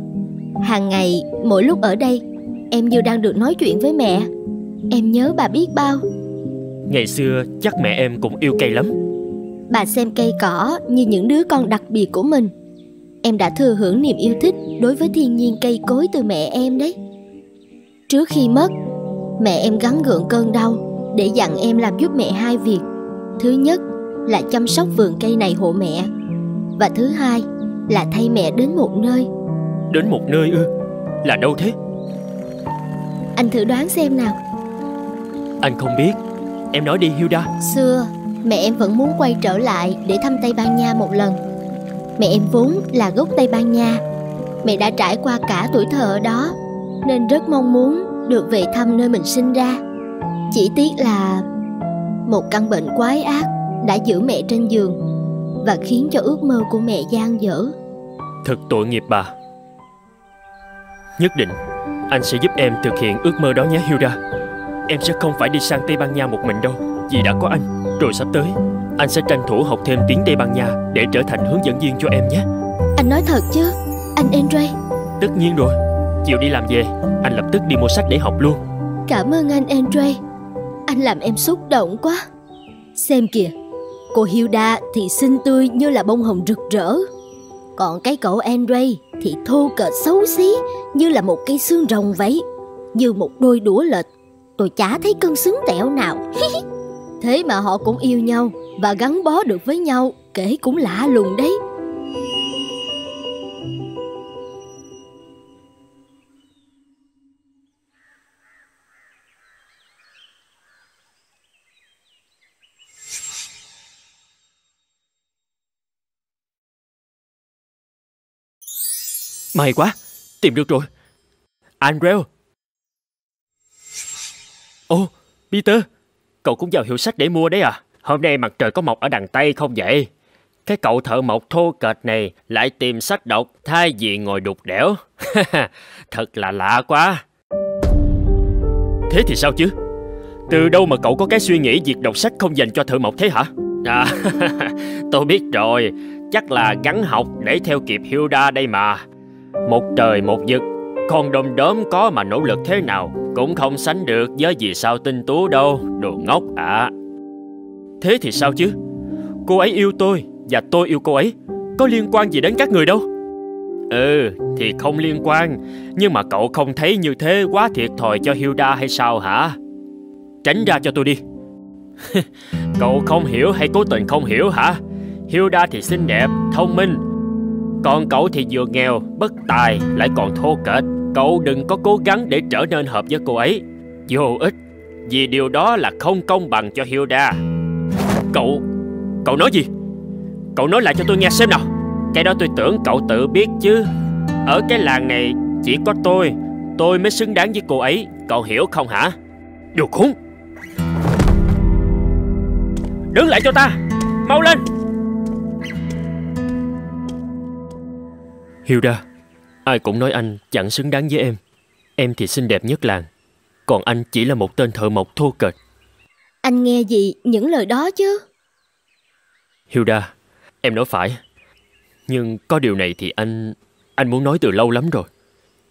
Hàng ngày mỗi lúc ở đây, em như đang được nói chuyện với mẹ. Em nhớ bà biết bao. Ngày xưa chắc mẹ em cũng yêu cây lắm. Bà xem cây cỏ như những đứa con đặc biệt của mình. Em đã thừa hưởng niềm yêu thích đối với thiên nhiên cây cối từ mẹ em đấy. Trước khi mất, mẹ em gắng gượng cơn đau để dặn em làm giúp mẹ hai việc. Thứ nhất là chăm sóc vườn cây này hộ mẹ. Và thứ hai là thay mẹ đến một nơi. Đến một nơi ư? Là đâu thế? Anh thử đoán xem nào. Anh không biết. Em nói đi Hilda. Xưa mẹ em vẫn muốn quay trở lại để thăm Tây Ban Nha một lần. Mẹ em vốn là gốc Tây Ban Nha. Mẹ đã trải qua cả tuổi thơ ở đó, nên rất mong muốn được về thăm nơi mình sinh ra. Chỉ tiếc là một căn bệnh quái ác đã giữ mẹ trên giường và khiến cho ước mơ của mẹ dang dở. Thật tội nghiệp bà. Nhất định anh sẽ giúp em thực hiện ước mơ đó nhé Hilda. Em sẽ không phải đi sang Tây Ban Nha một mình đâu, vì đã có anh. Rồi sắp tới anh sẽ tranh thủ học thêm tiếng Tây Ban Nha để trở thành hướng dẫn viên cho em nhé. Anh nói thật chứ anh Andre? Tất nhiên rồi. Chiều đi làm về anh lập tức đi mua sách để học luôn. Cảm ơn anh Andre. Anh làm em xúc động quá. Xem kìa, cô Hilda thì xinh tươi như là bông hồng rực rỡ, còn cái cậu Andre thì thô kệch xấu xí như là một cây xương rồng vậy, như một đôi đũa lệch. Tôi chả thấy cân xứng tẹo nào. Thế mà họ cũng yêu nhau và gắn bó được với nhau, kể cũng lạ lùng đấy. May quá, tìm được rồi. Andrew. Ô, oh, Peter, cậu cũng vào hiệu sách để mua đấy à? Hôm nay mặt trời có mọc ở đằng Tây không vậy? Cái cậu thợ mộc thô kệch này lại tìm sách đọc thay vì ngồi đục đẽo. Thật là lạ quá. Thế thì sao chứ? Từ đâu mà cậu có cái suy nghĩ việc đọc sách không dành cho thợ mộc thế hả? À, tôi biết rồi. Chắc là gắn học để theo kịp Hilda đây mà. Một trời một vực, con đom đóm có mà nỗ lực thế nào cũng không sánh được với vì sao tinh tú đâu, đồ ngốc ạ. À. Thế thì sao chứ? Cô ấy yêu tôi và tôi yêu cô ấy, có liên quan gì đến các người đâu? Ừ, thì không liên quan, nhưng mà cậu không thấy như thế quá thiệt thòi cho Hilda hay sao hả? Tránh ra cho tôi đi. Cậu không hiểu hay cố tình không hiểu hả? Hilda thì xinh đẹp, thông minh, còn cậu thì vừa nghèo, bất tài, lại còn thô kệch. Cậu đừng có cố gắng để trở nên hợp với cô ấy. Vô ích, vì điều đó là không công bằng cho Hilda. Cậu... cậu nói gì? Cậu nói lại cho tôi nghe xem nào. Cái đó tôi tưởng cậu tự biết chứ. Ở cái làng này chỉ có tôi, tôi mới xứng đáng với cô ấy. Cậu hiểu không hả? Đồ khốn! Đứng lại cho ta! Mau lên! Hilda, ai cũng nói anh chẳng xứng đáng với em. Em thì xinh đẹp nhất làng, còn anh chỉ là một tên thợ mộc thô kệch. Anh nghe gì những lời đó chứ? Hilda, em nói phải. Nhưng có điều này thì anh... anh muốn nói từ lâu lắm rồi.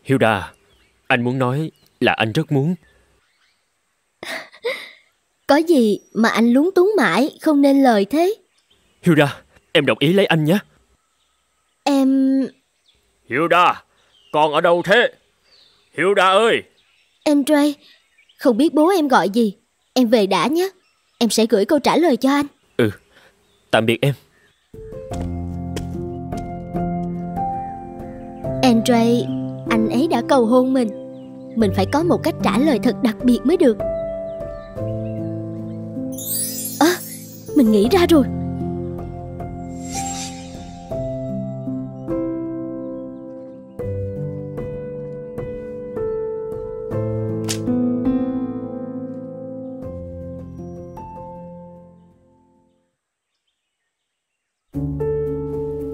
Hilda, anh muốn nói là anh rất muốn. Có gì mà anh lúng túng mãi không nên lời thế? Hilda, em đồng ý lấy anh nhé. Em... Hilda, con ở đâu thế? Hilda ơi! Andre, không biết bố em gọi gì. Em về đã nhé. Em sẽ gửi câu trả lời cho anh. Ừ, tạm biệt em. Andre, anh ấy đã cầu hôn mình. Mình phải có một cách trả lời thật đặc biệt mới được. À, mình nghĩ ra rồi.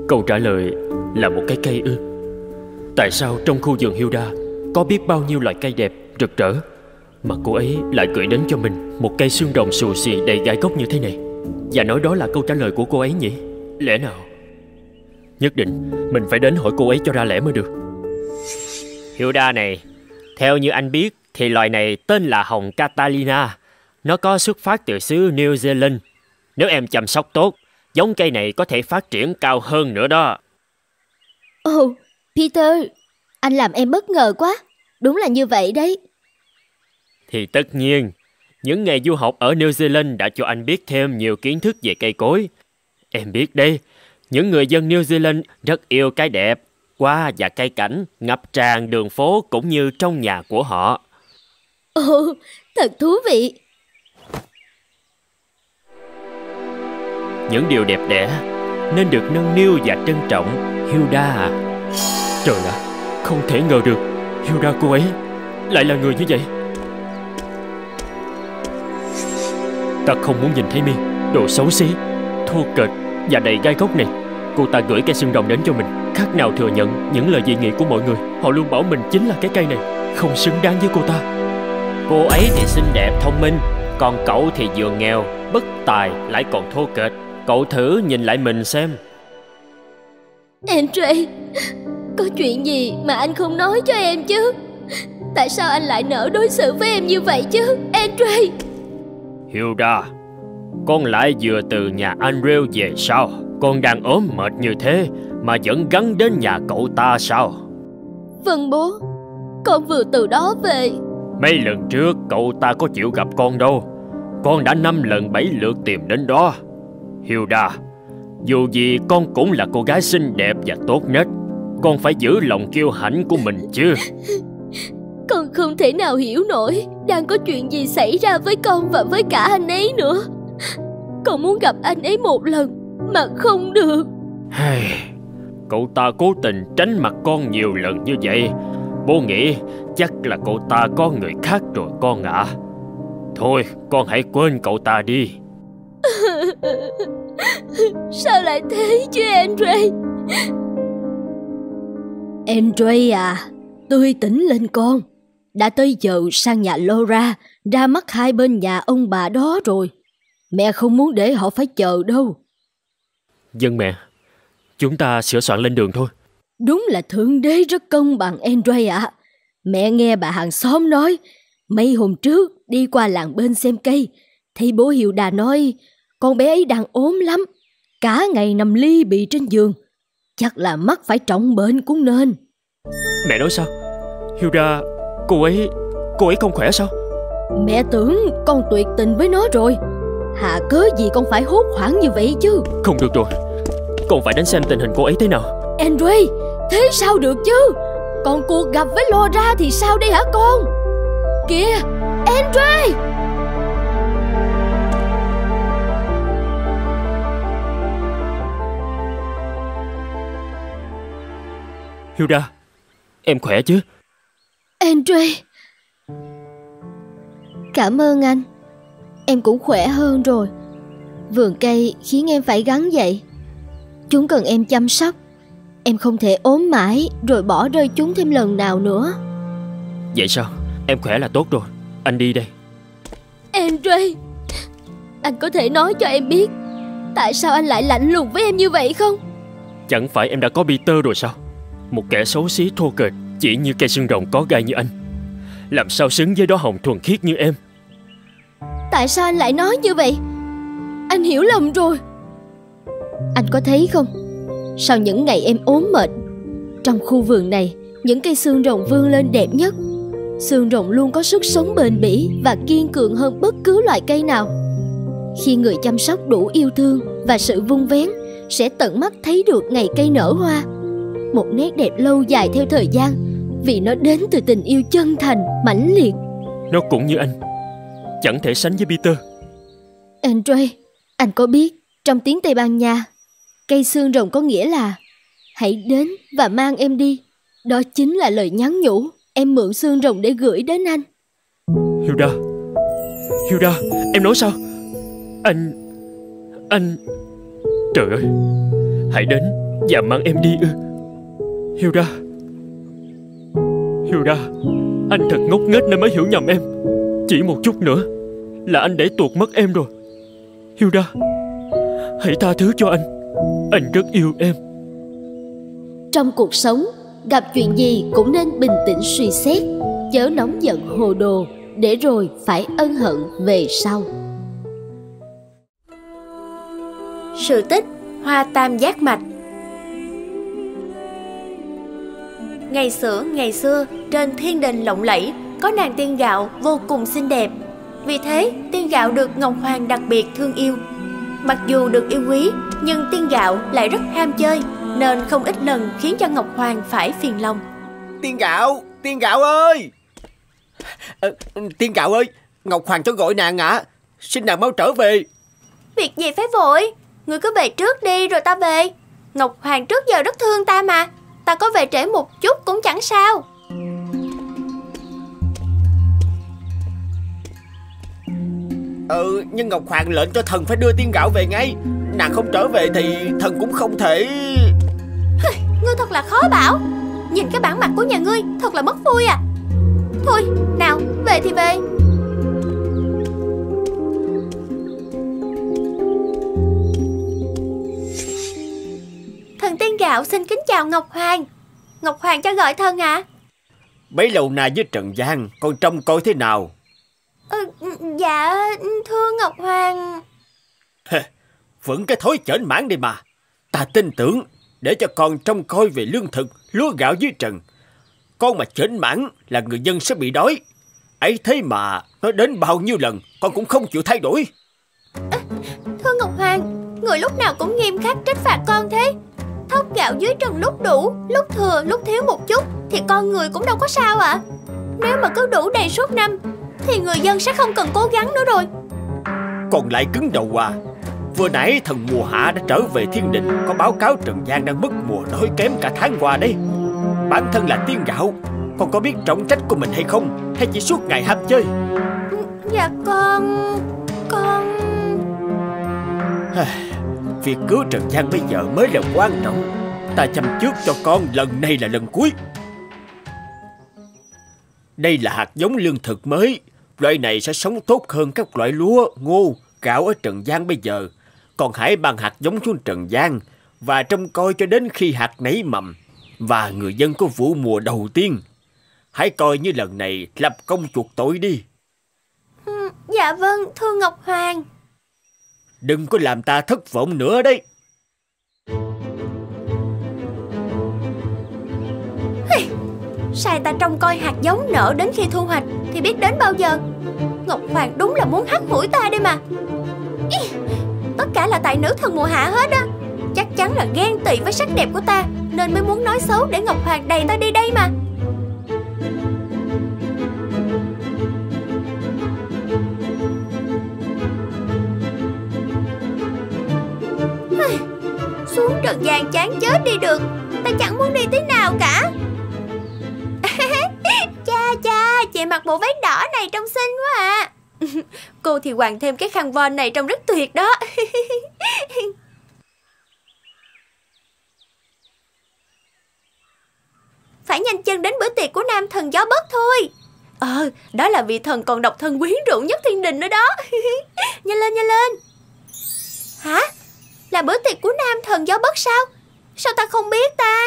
Câu trả lời là một cái cây ư? Tại sao trong khu vườn Hilda có biết bao nhiêu loại cây đẹp, rực rỡ, mà cô ấy lại gửi đến cho mình một cây xương rồng xù xì đầy gai góc như thế này, và nói đó là câu trả lời của cô ấy nhỉ? Lẽ nào? Nhất định mình phải đến hỏi cô ấy cho ra lẽ mới được. Hilda này, theo như anh biết thì loài này tên là hồng Catalina. Nó có xuất phát từ xứ New Zealand. Nếu em chăm sóc tốt, giống cây này có thể phát triển cao hơn nữa đó. Ồ, oh, Peter, anh làm em bất ngờ quá. Đúng là như vậy đấy. Thì tất nhiên, những ngày du học ở New Zealand đã cho anh biết thêm nhiều kiến thức về cây cối. Em biết đấy, Những người dân New Zealand rất yêu cái đẹp, hoa và cây cảnh ngập tràn đường phố cũng như trong nhà của họ. Ồ, thật thú vị. Những điều đẹp đẽ nên được nâng niu và trân trọng, Hilda à. Trời ạ, không thể ngờ được Hilda cô ấy lại là người như vậy. Ta không muốn nhìn thấy Mi, đồ xấu xí, thô kệch và đầy gai góc này. Cô ta gửi cây xương rồng đến cho mình, khác nào thừa nhận những lời dị nghị của mọi người. Họ luôn bảo mình chính là cái cây này, không xứng đáng với cô ta. Cô ấy thì xinh đẹp, thông minh, còn cậu thì vừa nghèo, bất tài lại còn thô kệch. Cậu thử nhìn lại mình xem. Andre, có chuyện gì mà anh không nói cho em chứ? Tại sao anh lại nỡ đối xử với em như vậy chứ, Andre? Hilda, con lại vừa từ nhà Andrew về sao? Con đang ốm mệt như thế mà vẫn gắn đến nhà cậu ta sao? Vâng bố, con vừa từ đó về. Mấy lần trước cậu ta có chịu gặp con đâu. Con đã năm lần bảy lượt tìm đến đó. Hilda, dù gì con cũng là cô gái xinh đẹp và tốt nết. Con phải giữ lòng kiêu hãnh của mình chứ. Con không thể nào hiểu nổi đang có chuyện gì xảy ra với con và với cả anh ấy nữa. Con muốn gặp anh ấy một lần mà không được. Cậu ta cố tình tránh mặt con nhiều lần như vậy. Bố nghĩ chắc là cậu ta có người khác rồi con ạ. À. Thôi con hãy quên cậu ta đi. Sao lại thế chứ Andre? Andre à, tươi tỉnh lên con. Đã tới giờ sang nhà Laura, ra mắt hai bên nhà ông bà đó rồi. Mẹ không muốn để họ phải chờ đâu. Vâng mẹ, chúng ta sửa soạn lên đường thôi. Đúng là Thượng Đế rất công bằng Andre ạ. Mẹ nghe bà hàng xóm nói, mấy hôm trước đi qua làng bên xem cây, thấy bố Hilda nói con bé ấy đang ốm lắm, cả ngày nằm ly bì trên giường, chắc là mắc phải trọng bệnh cũng nên. Mẹ nói sao? Hilda, cô ấy, cô ấy không khỏe sao? Mẹ tưởng con tuyệt tình với nó rồi, hà cớ gì con phải hốt hoảng như vậy chứ? Không được rồi, con phải đến xem tình hình cô ấy thế nào. Andre, thế sao được chứ? Còn cuộc gặp với Laura thì sao đây hả con? Kìa, Andre! Hilda, em khỏe chứ? Andre, cảm ơn anh. Em cũng khỏe hơn rồi. Vườn cây khiến em phải gắng dậy. Chúng cần em chăm sóc. Em không thể ốm mãi rồi bỏ rơi chúng thêm lần nào nữa. Vậy sao? Em khỏe là tốt rồi. Anh đi đây. Andre, anh có thể nói cho em biết tại sao anh lại lạnh lùng với em như vậy không? Chẳng phải em đã có Peter rồi sao? Một kẻ xấu xí thô kệch, chỉ như cây xương rồng có gai như anh, làm sao xứng với đóa hồng thuần khiết như em. Tại sao anh lại nói như vậy? Anh hiểu lầm rồi. Anh có thấy không, sau những ngày em ốm mệt, trong khu vườn này những cây xương rồng vươn lên đẹp nhất. Xương rồng luôn có sức sống bền bỉ và kiên cường hơn bất cứ loại cây nào. Khi người chăm sóc đủ yêu thương và sự vun vén, sẽ tận mắt thấy được ngày cây nở hoa, một nét đẹp lâu dài theo thời gian, vì nó đến từ tình yêu chân thành, mãnh liệt. Nó cũng như anh, chẳng thể sánh với Peter. Andre, anh có biết trong tiếng Tây Ban Nha, cây xương rồng có nghĩa là hãy đến và mang em đi. Đó chính là lời nhắn nhủ em mượn xương rồng để gửi đến anh. Hilda, Hilda, em nói sao? Anh, anh, trời ơi, hãy đến và mang em đi ư? Hilda, Hilda, anh thật ngốc nghếch nên mới hiểu nhầm em. Chỉ một chút nữa là anh để tuột mất em rồi. Hilda, hãy tha thứ cho anh. Anh rất yêu em. Trong cuộc sống, gặp chuyện gì cũng nên bình tĩnh suy xét, chớ nóng giận hồ đồ để rồi phải ân hận về sau. Sự tích hoa tam giác mạch. Ngày xưa, ngày xưa, trên thiên đình lộng lẫy, có nàng tiên gạo vô cùng xinh đẹp. Vì thế, tiên gạo được Ngọc Hoàng đặc biệt thương yêu. Mặc dù được yêu quý, nhưng tiên gạo lại rất ham chơi, nên không ít lần khiến cho Ngọc Hoàng phải phiền lòng. Tiên gạo, tiên gạo ơi! À, tiên gạo ơi, Ngọc Hoàng cho gọi nàng ạ. À, xin nàng mau trở về. Việc gì phải vội, người cứ về trước đi rồi ta về. Ngọc Hoàng trước giờ rất thương ta mà, ta có về trễ một chút cũng chẳng sao. Ừ, nhưng Ngọc Hoàng lệnh cho thần phải đưa tiên gạo về ngay. Nàng không trở về thì thần cũng không thể. Ngươi thật là khó bảo. Nhìn cái bản mặt của nhà ngươi thật là mất vui à. Thôi, nào, về thì về. Thần tiên gạo xin kính chào Ngọc Hoàng. Ngọc Hoàng cho gọi thần ạ. À, bấy lâu nay với Trần Giang con trông coi thế nào? Ừ, dạ, thưa Ngọc Hoàng. Vẫn cái thói chởn mãn đi mà. Ta tin tưởng để cho con trông coi về lương thực, lúa gạo dưới trần. Con mà chểnh mãn là người dân sẽ bị đói. Ấy thế mà nó đến bao nhiêu lần con cũng không chịu thay đổi. À, thưa Ngọc Hoàng, người lúc nào cũng nghiêm khắc trách phạt con thế. Thóc gạo dưới trần lúc đủ, lúc thừa, lúc thiếu một chút thì con người cũng đâu có sao ạ. À, nếu mà cứ đủ đầy suốt năm thì người dân sẽ không cần cố gắng nữa rồi. Còn lại cứng đầu à. Vừa nãy thần mùa hạ đã trở về thiên đình, có báo cáo Trần Giang đang mất mùa đói kém cả tháng qua đấy. Bản thân là tiên gạo, con có biết trọng trách của mình hay không, hay chỉ suốt ngày ham chơi? Dạ con... con... Việc cứu Trần Giang bây giờ mới là quan trọng. Ta chăm trước cho con lần này là lần cuối. Đây là hạt giống lương thực mới. Loại này sẽ sống tốt hơn các loại lúa, ngô, gạo ở Trần Giang bây giờ. Còn hãy mang hạt giống xuống Trần Giang và trông coi cho đến khi hạt nảy mầm và người dân có vụ mùa đầu tiên. Hãy coi như lần này lập công chuộc tội đi. Ừ, dạ vâng, thưa Ngọc Hoàng. Đừng có làm ta thất vọng nữa đấy. Hey, sai ta trông coi hạt giống nở đến khi thu hoạch thì biết đến bao giờ. Ngọc Hoàng đúng là muốn hắt mũi ta đây mà. Ý, tất cả là tại nữ thần mùa hạ hết á. Chắc chắn là ghen tị với sắc đẹp của ta nên mới muốn nói xấu để Ngọc Hoàng đẩy ta đi đây mà. Xuống Trần Giang chán chết đi được. Ta chẳng muốn đi tí nào cả. Cha cha, chị mặc bộ váy đỏ này trông xinh quá à. Cô thì quàng thêm cái khăn von này trông rất tuyệt đó. Phải nhanh chân đến bữa tiệc của nam thần gió bớt thôi. Ờ, đó là vị thần còn độc thân quyến rũ nhất thiên đình nữa đó. Nhanh lên, nhanh lên. Hả? Là bữa tiệc của nam thần gió bớt sao? Sao ta không biết ta?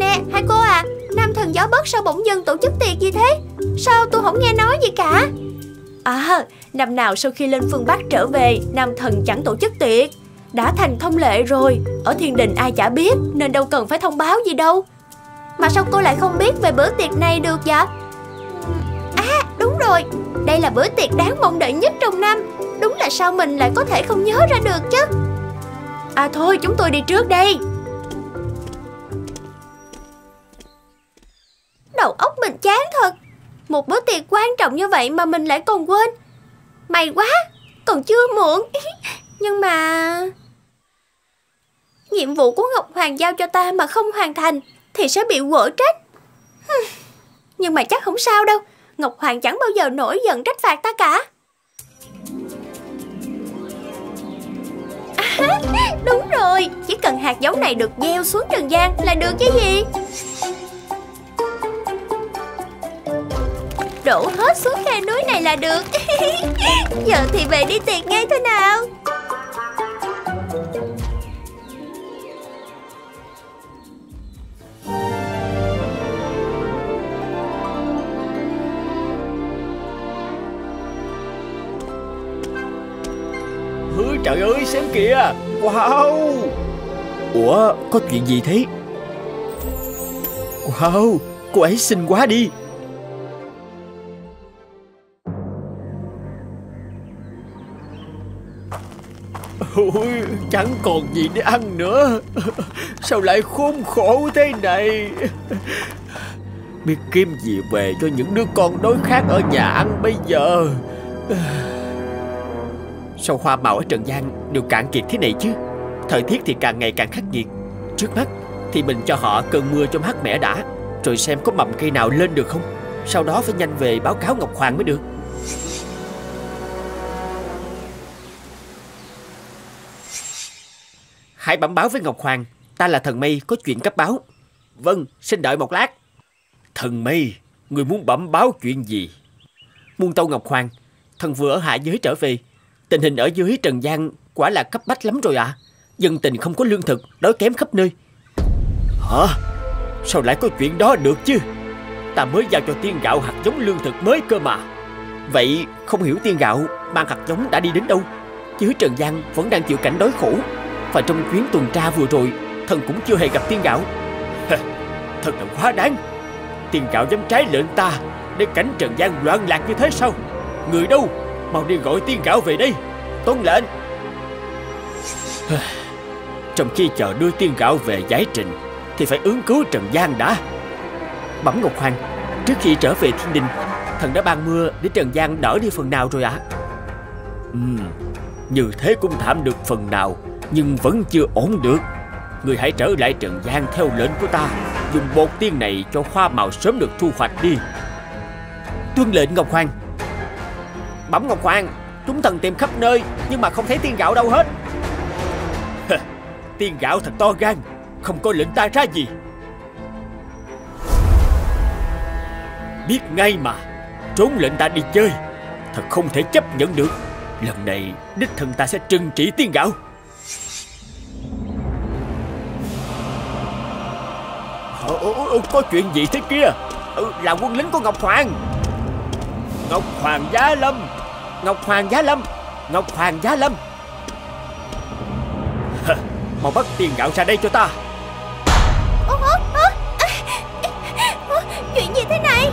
Nè, hai cô à, nam thần gió bớt sao bỗng dưng tổ chức tiệc gì thế? Sao tôi không nghe nói gì cả? À, năm nào sau khi lên phương Bắc trở về, nam thần chẳng tổ chức tiệc. Đã thành thông lệ rồi, ở thiên đình ai chả biết nên đâu cần phải thông báo gì đâu. Mà sao cô lại không biết về bữa tiệc này được vậy? À, đúng rồi, đây là bữa tiệc đáng mong đợi nhất trong năm. Đúng là sao mình lại có thể không nhớ ra được chứ. À thôi, chúng tôi đi trước đây. Đầu óc mình chán thật. Một bữa tiệc quan trọng như vậy mà mình lại còn quên. May quá, còn chưa muộn. Nhưng mà... nhiệm vụ của Ngọc Hoàng giao cho ta mà không hoàn thành thì sẽ bị quở trách. Nhưng mà chắc không sao đâu. Ngọc Hoàng chẳng bao giờ nổi giận trách phạt ta cả. À, đúng rồi, chỉ cần hạt giống này được gieo xuống Trần Giang là được chứ gì. Đổ hết xuống khe núi này là được. Giờ thì về đi tiệc ngay thôi nào. Ôi trời ơi, xem kìa. Wow. Ủa, có chuyện gì thế? Wow, cô ấy xinh quá đi. Ôi, chẳng còn gì để ăn nữa. Sao lại khốn khổ thế này? Biết kiếm gì về cho những đứa con đói khát ở nhà ăn bây giờ? Sao hoa màu ở trần gian đều cạn kiệt thế này chứ? Thời tiết thì càng ngày càng khắc nghiệt. Trước mắt thì mình cho họ cơn mưa cho mát mẻ đã, rồi xem có mầm cây nào lên được không. Sau đó phải nhanh về báo cáo Ngọc Hoàng mới được. Hãy bẩm báo với Ngọc Hoàng, ta là Thần Mây, có chuyện cấp báo. Vâng, xin đợi một lát. Thần Mây, người muốn bẩm báo chuyện gì? Muôn tâu Ngọc Hoàng, thần vừa ở hạ giới trở về. Tình hình ở dưới trần gian quả là cấp bách lắm rồi ạ. À. Dân tình không có lương thực, đói kém khắp nơi. Hả? Sao lại có chuyện đó được chứ? Ta mới giao cho tiên gạo hạt giống lương thực mới cơ mà. Vậy không hiểu tiên gạo mang hạt giống đã đi đến đâu? Chứ trần gian vẫn đang chịu cảnh đói khổ. Và trong chuyến tuần tra vừa rồi, thần cũng chưa hề gặp tiên gạo. Thật là quá đáng. Tiên gạo dám trái lệnh ta để cảnh trần gian loạn lạc như thế sao? Người đâu? Mau đi gọi tiên gạo về đây. Tuân lệnh. Trong khi chờ đưa tiên gạo về giải trình thì phải ứng cứu trần gian đã. Bẩm Ngọc Hoàng, trước khi trở về thiên đình, thần đã ban mưa để trần gian đỡ đi phần nào rồi ạ. À? Ừ, như thế cũng thảm được phần nào, nhưng vẫn chưa ổn được. Người hãy trở lại trần gian theo lệnh của ta. Dùng bột tiên này cho hoa màu sớm được thu hoạch đi. Tuân lệnh Ngọc Hoàng. Bẩm Ngọc Hoàng, chúng thần tìm khắp nơi nhưng mà không thấy tiên gạo đâu hết. Tiên gạo thật to gan, không coi lệnh ta ra gì. Biết ngay mà, trốn lệnh ta đi chơi. Thật không thể chấp nhận được. Lần này đích thần ta sẽ trừng trị tiên gạo. Ủa, ủa, có chuyện gì thế kia? Ừ, là quân lính của Ngọc Hoàng. Ngọc Hoàng Giá Lâm. Ngọc Hoàng Giá Lâm. Ngọc Hoàng Giá Lâm. Mau bắt tiên gạo ra đây cho ta. Ủa, ủa, ủa, chuyện gì thế này?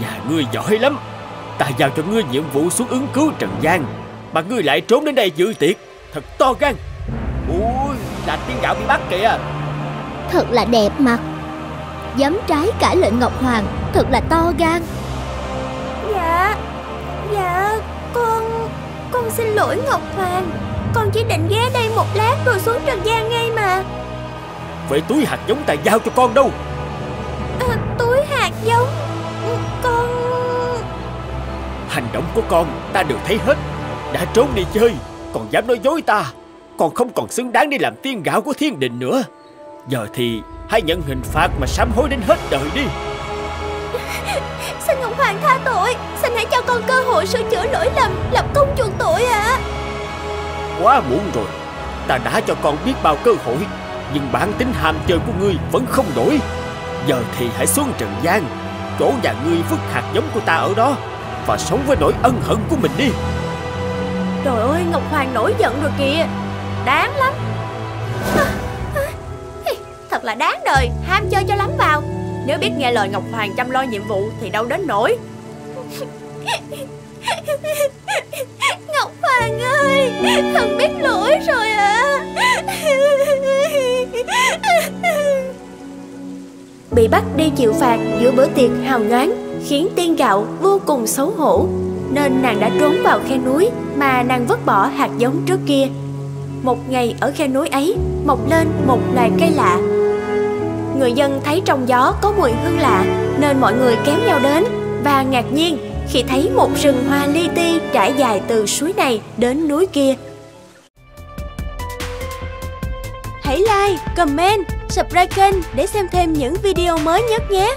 Nhà ngươi giỏi lắm. Ta giao cho ngươi nhiệm vụ xuống ứng cứu trần gian, mà ngươi lại trốn đến đây dự tiệc. Thật to gan. Ui, là tiên gạo bị bắt kìa. Thật là đẹp mặt. Dám trái cả lệnh Ngọc Hoàng, thật là to gan. Dạ, dạ, con, con xin lỗi Ngọc Hoàng. Con chỉ định ghé đây một lát rồi xuống trần gian ngay mà. Vậy túi hạt giống ta giao cho con đâu? À, túi hạt giống, con... Hành động của con ta đều thấy hết. Đã trốn đi chơi, còn dám nói dối ta. Còn không còn xứng đáng để làm tiên gạo của thiên đình nữa. Giờ thì hãy nhận hình phạt mà sám hối đến hết đời đi. Xin Ngọc Hoàng tha tội. Xin hãy cho con cơ hội sửa chữa lỗi lầm, lập công chuộc tội ạ. À. Quá muộn rồi. Ta đã cho con biết bao cơ hội, nhưng bản tính ham chơi của ngươi vẫn không đổi. Giờ thì hãy xuống trần gian, chỗ nhà ngươi vứt hạt giống của ta ở đó, và sống với nỗi ân hận của mình đi. Trời ơi, Ngọc Hoàng nổi giận rồi kìa. Đáng lắm. Thật là đáng đời. Ham chơi cho lắm vào. Nếu biết nghe lời Ngọc Hoàng chăm lo nhiệm vụ thì đâu đến nổi. Ngọc Hoàng ơi, thần biết lỗi rồi ạ. À. Bị bắt đi chịu phạt giữa bữa tiệc hào nhoáng khiến tiên gạo vô cùng xấu hổ, nên nàng đã trốn vào khe núi mà nàng vứt bỏ hạt giống trước kia. Một ngày ở khe núi ấy mọc lên một loài cây lạ. Người dân thấy trong gió có mùi hương lạ nên mọi người kéo nhau đến và ngạc nhiên khi thấy một rừng hoa li ti trải dài từ suối này đến núi kia. Hãy like, comment, subscribe kênh để xem thêm những video mới nhất nhé.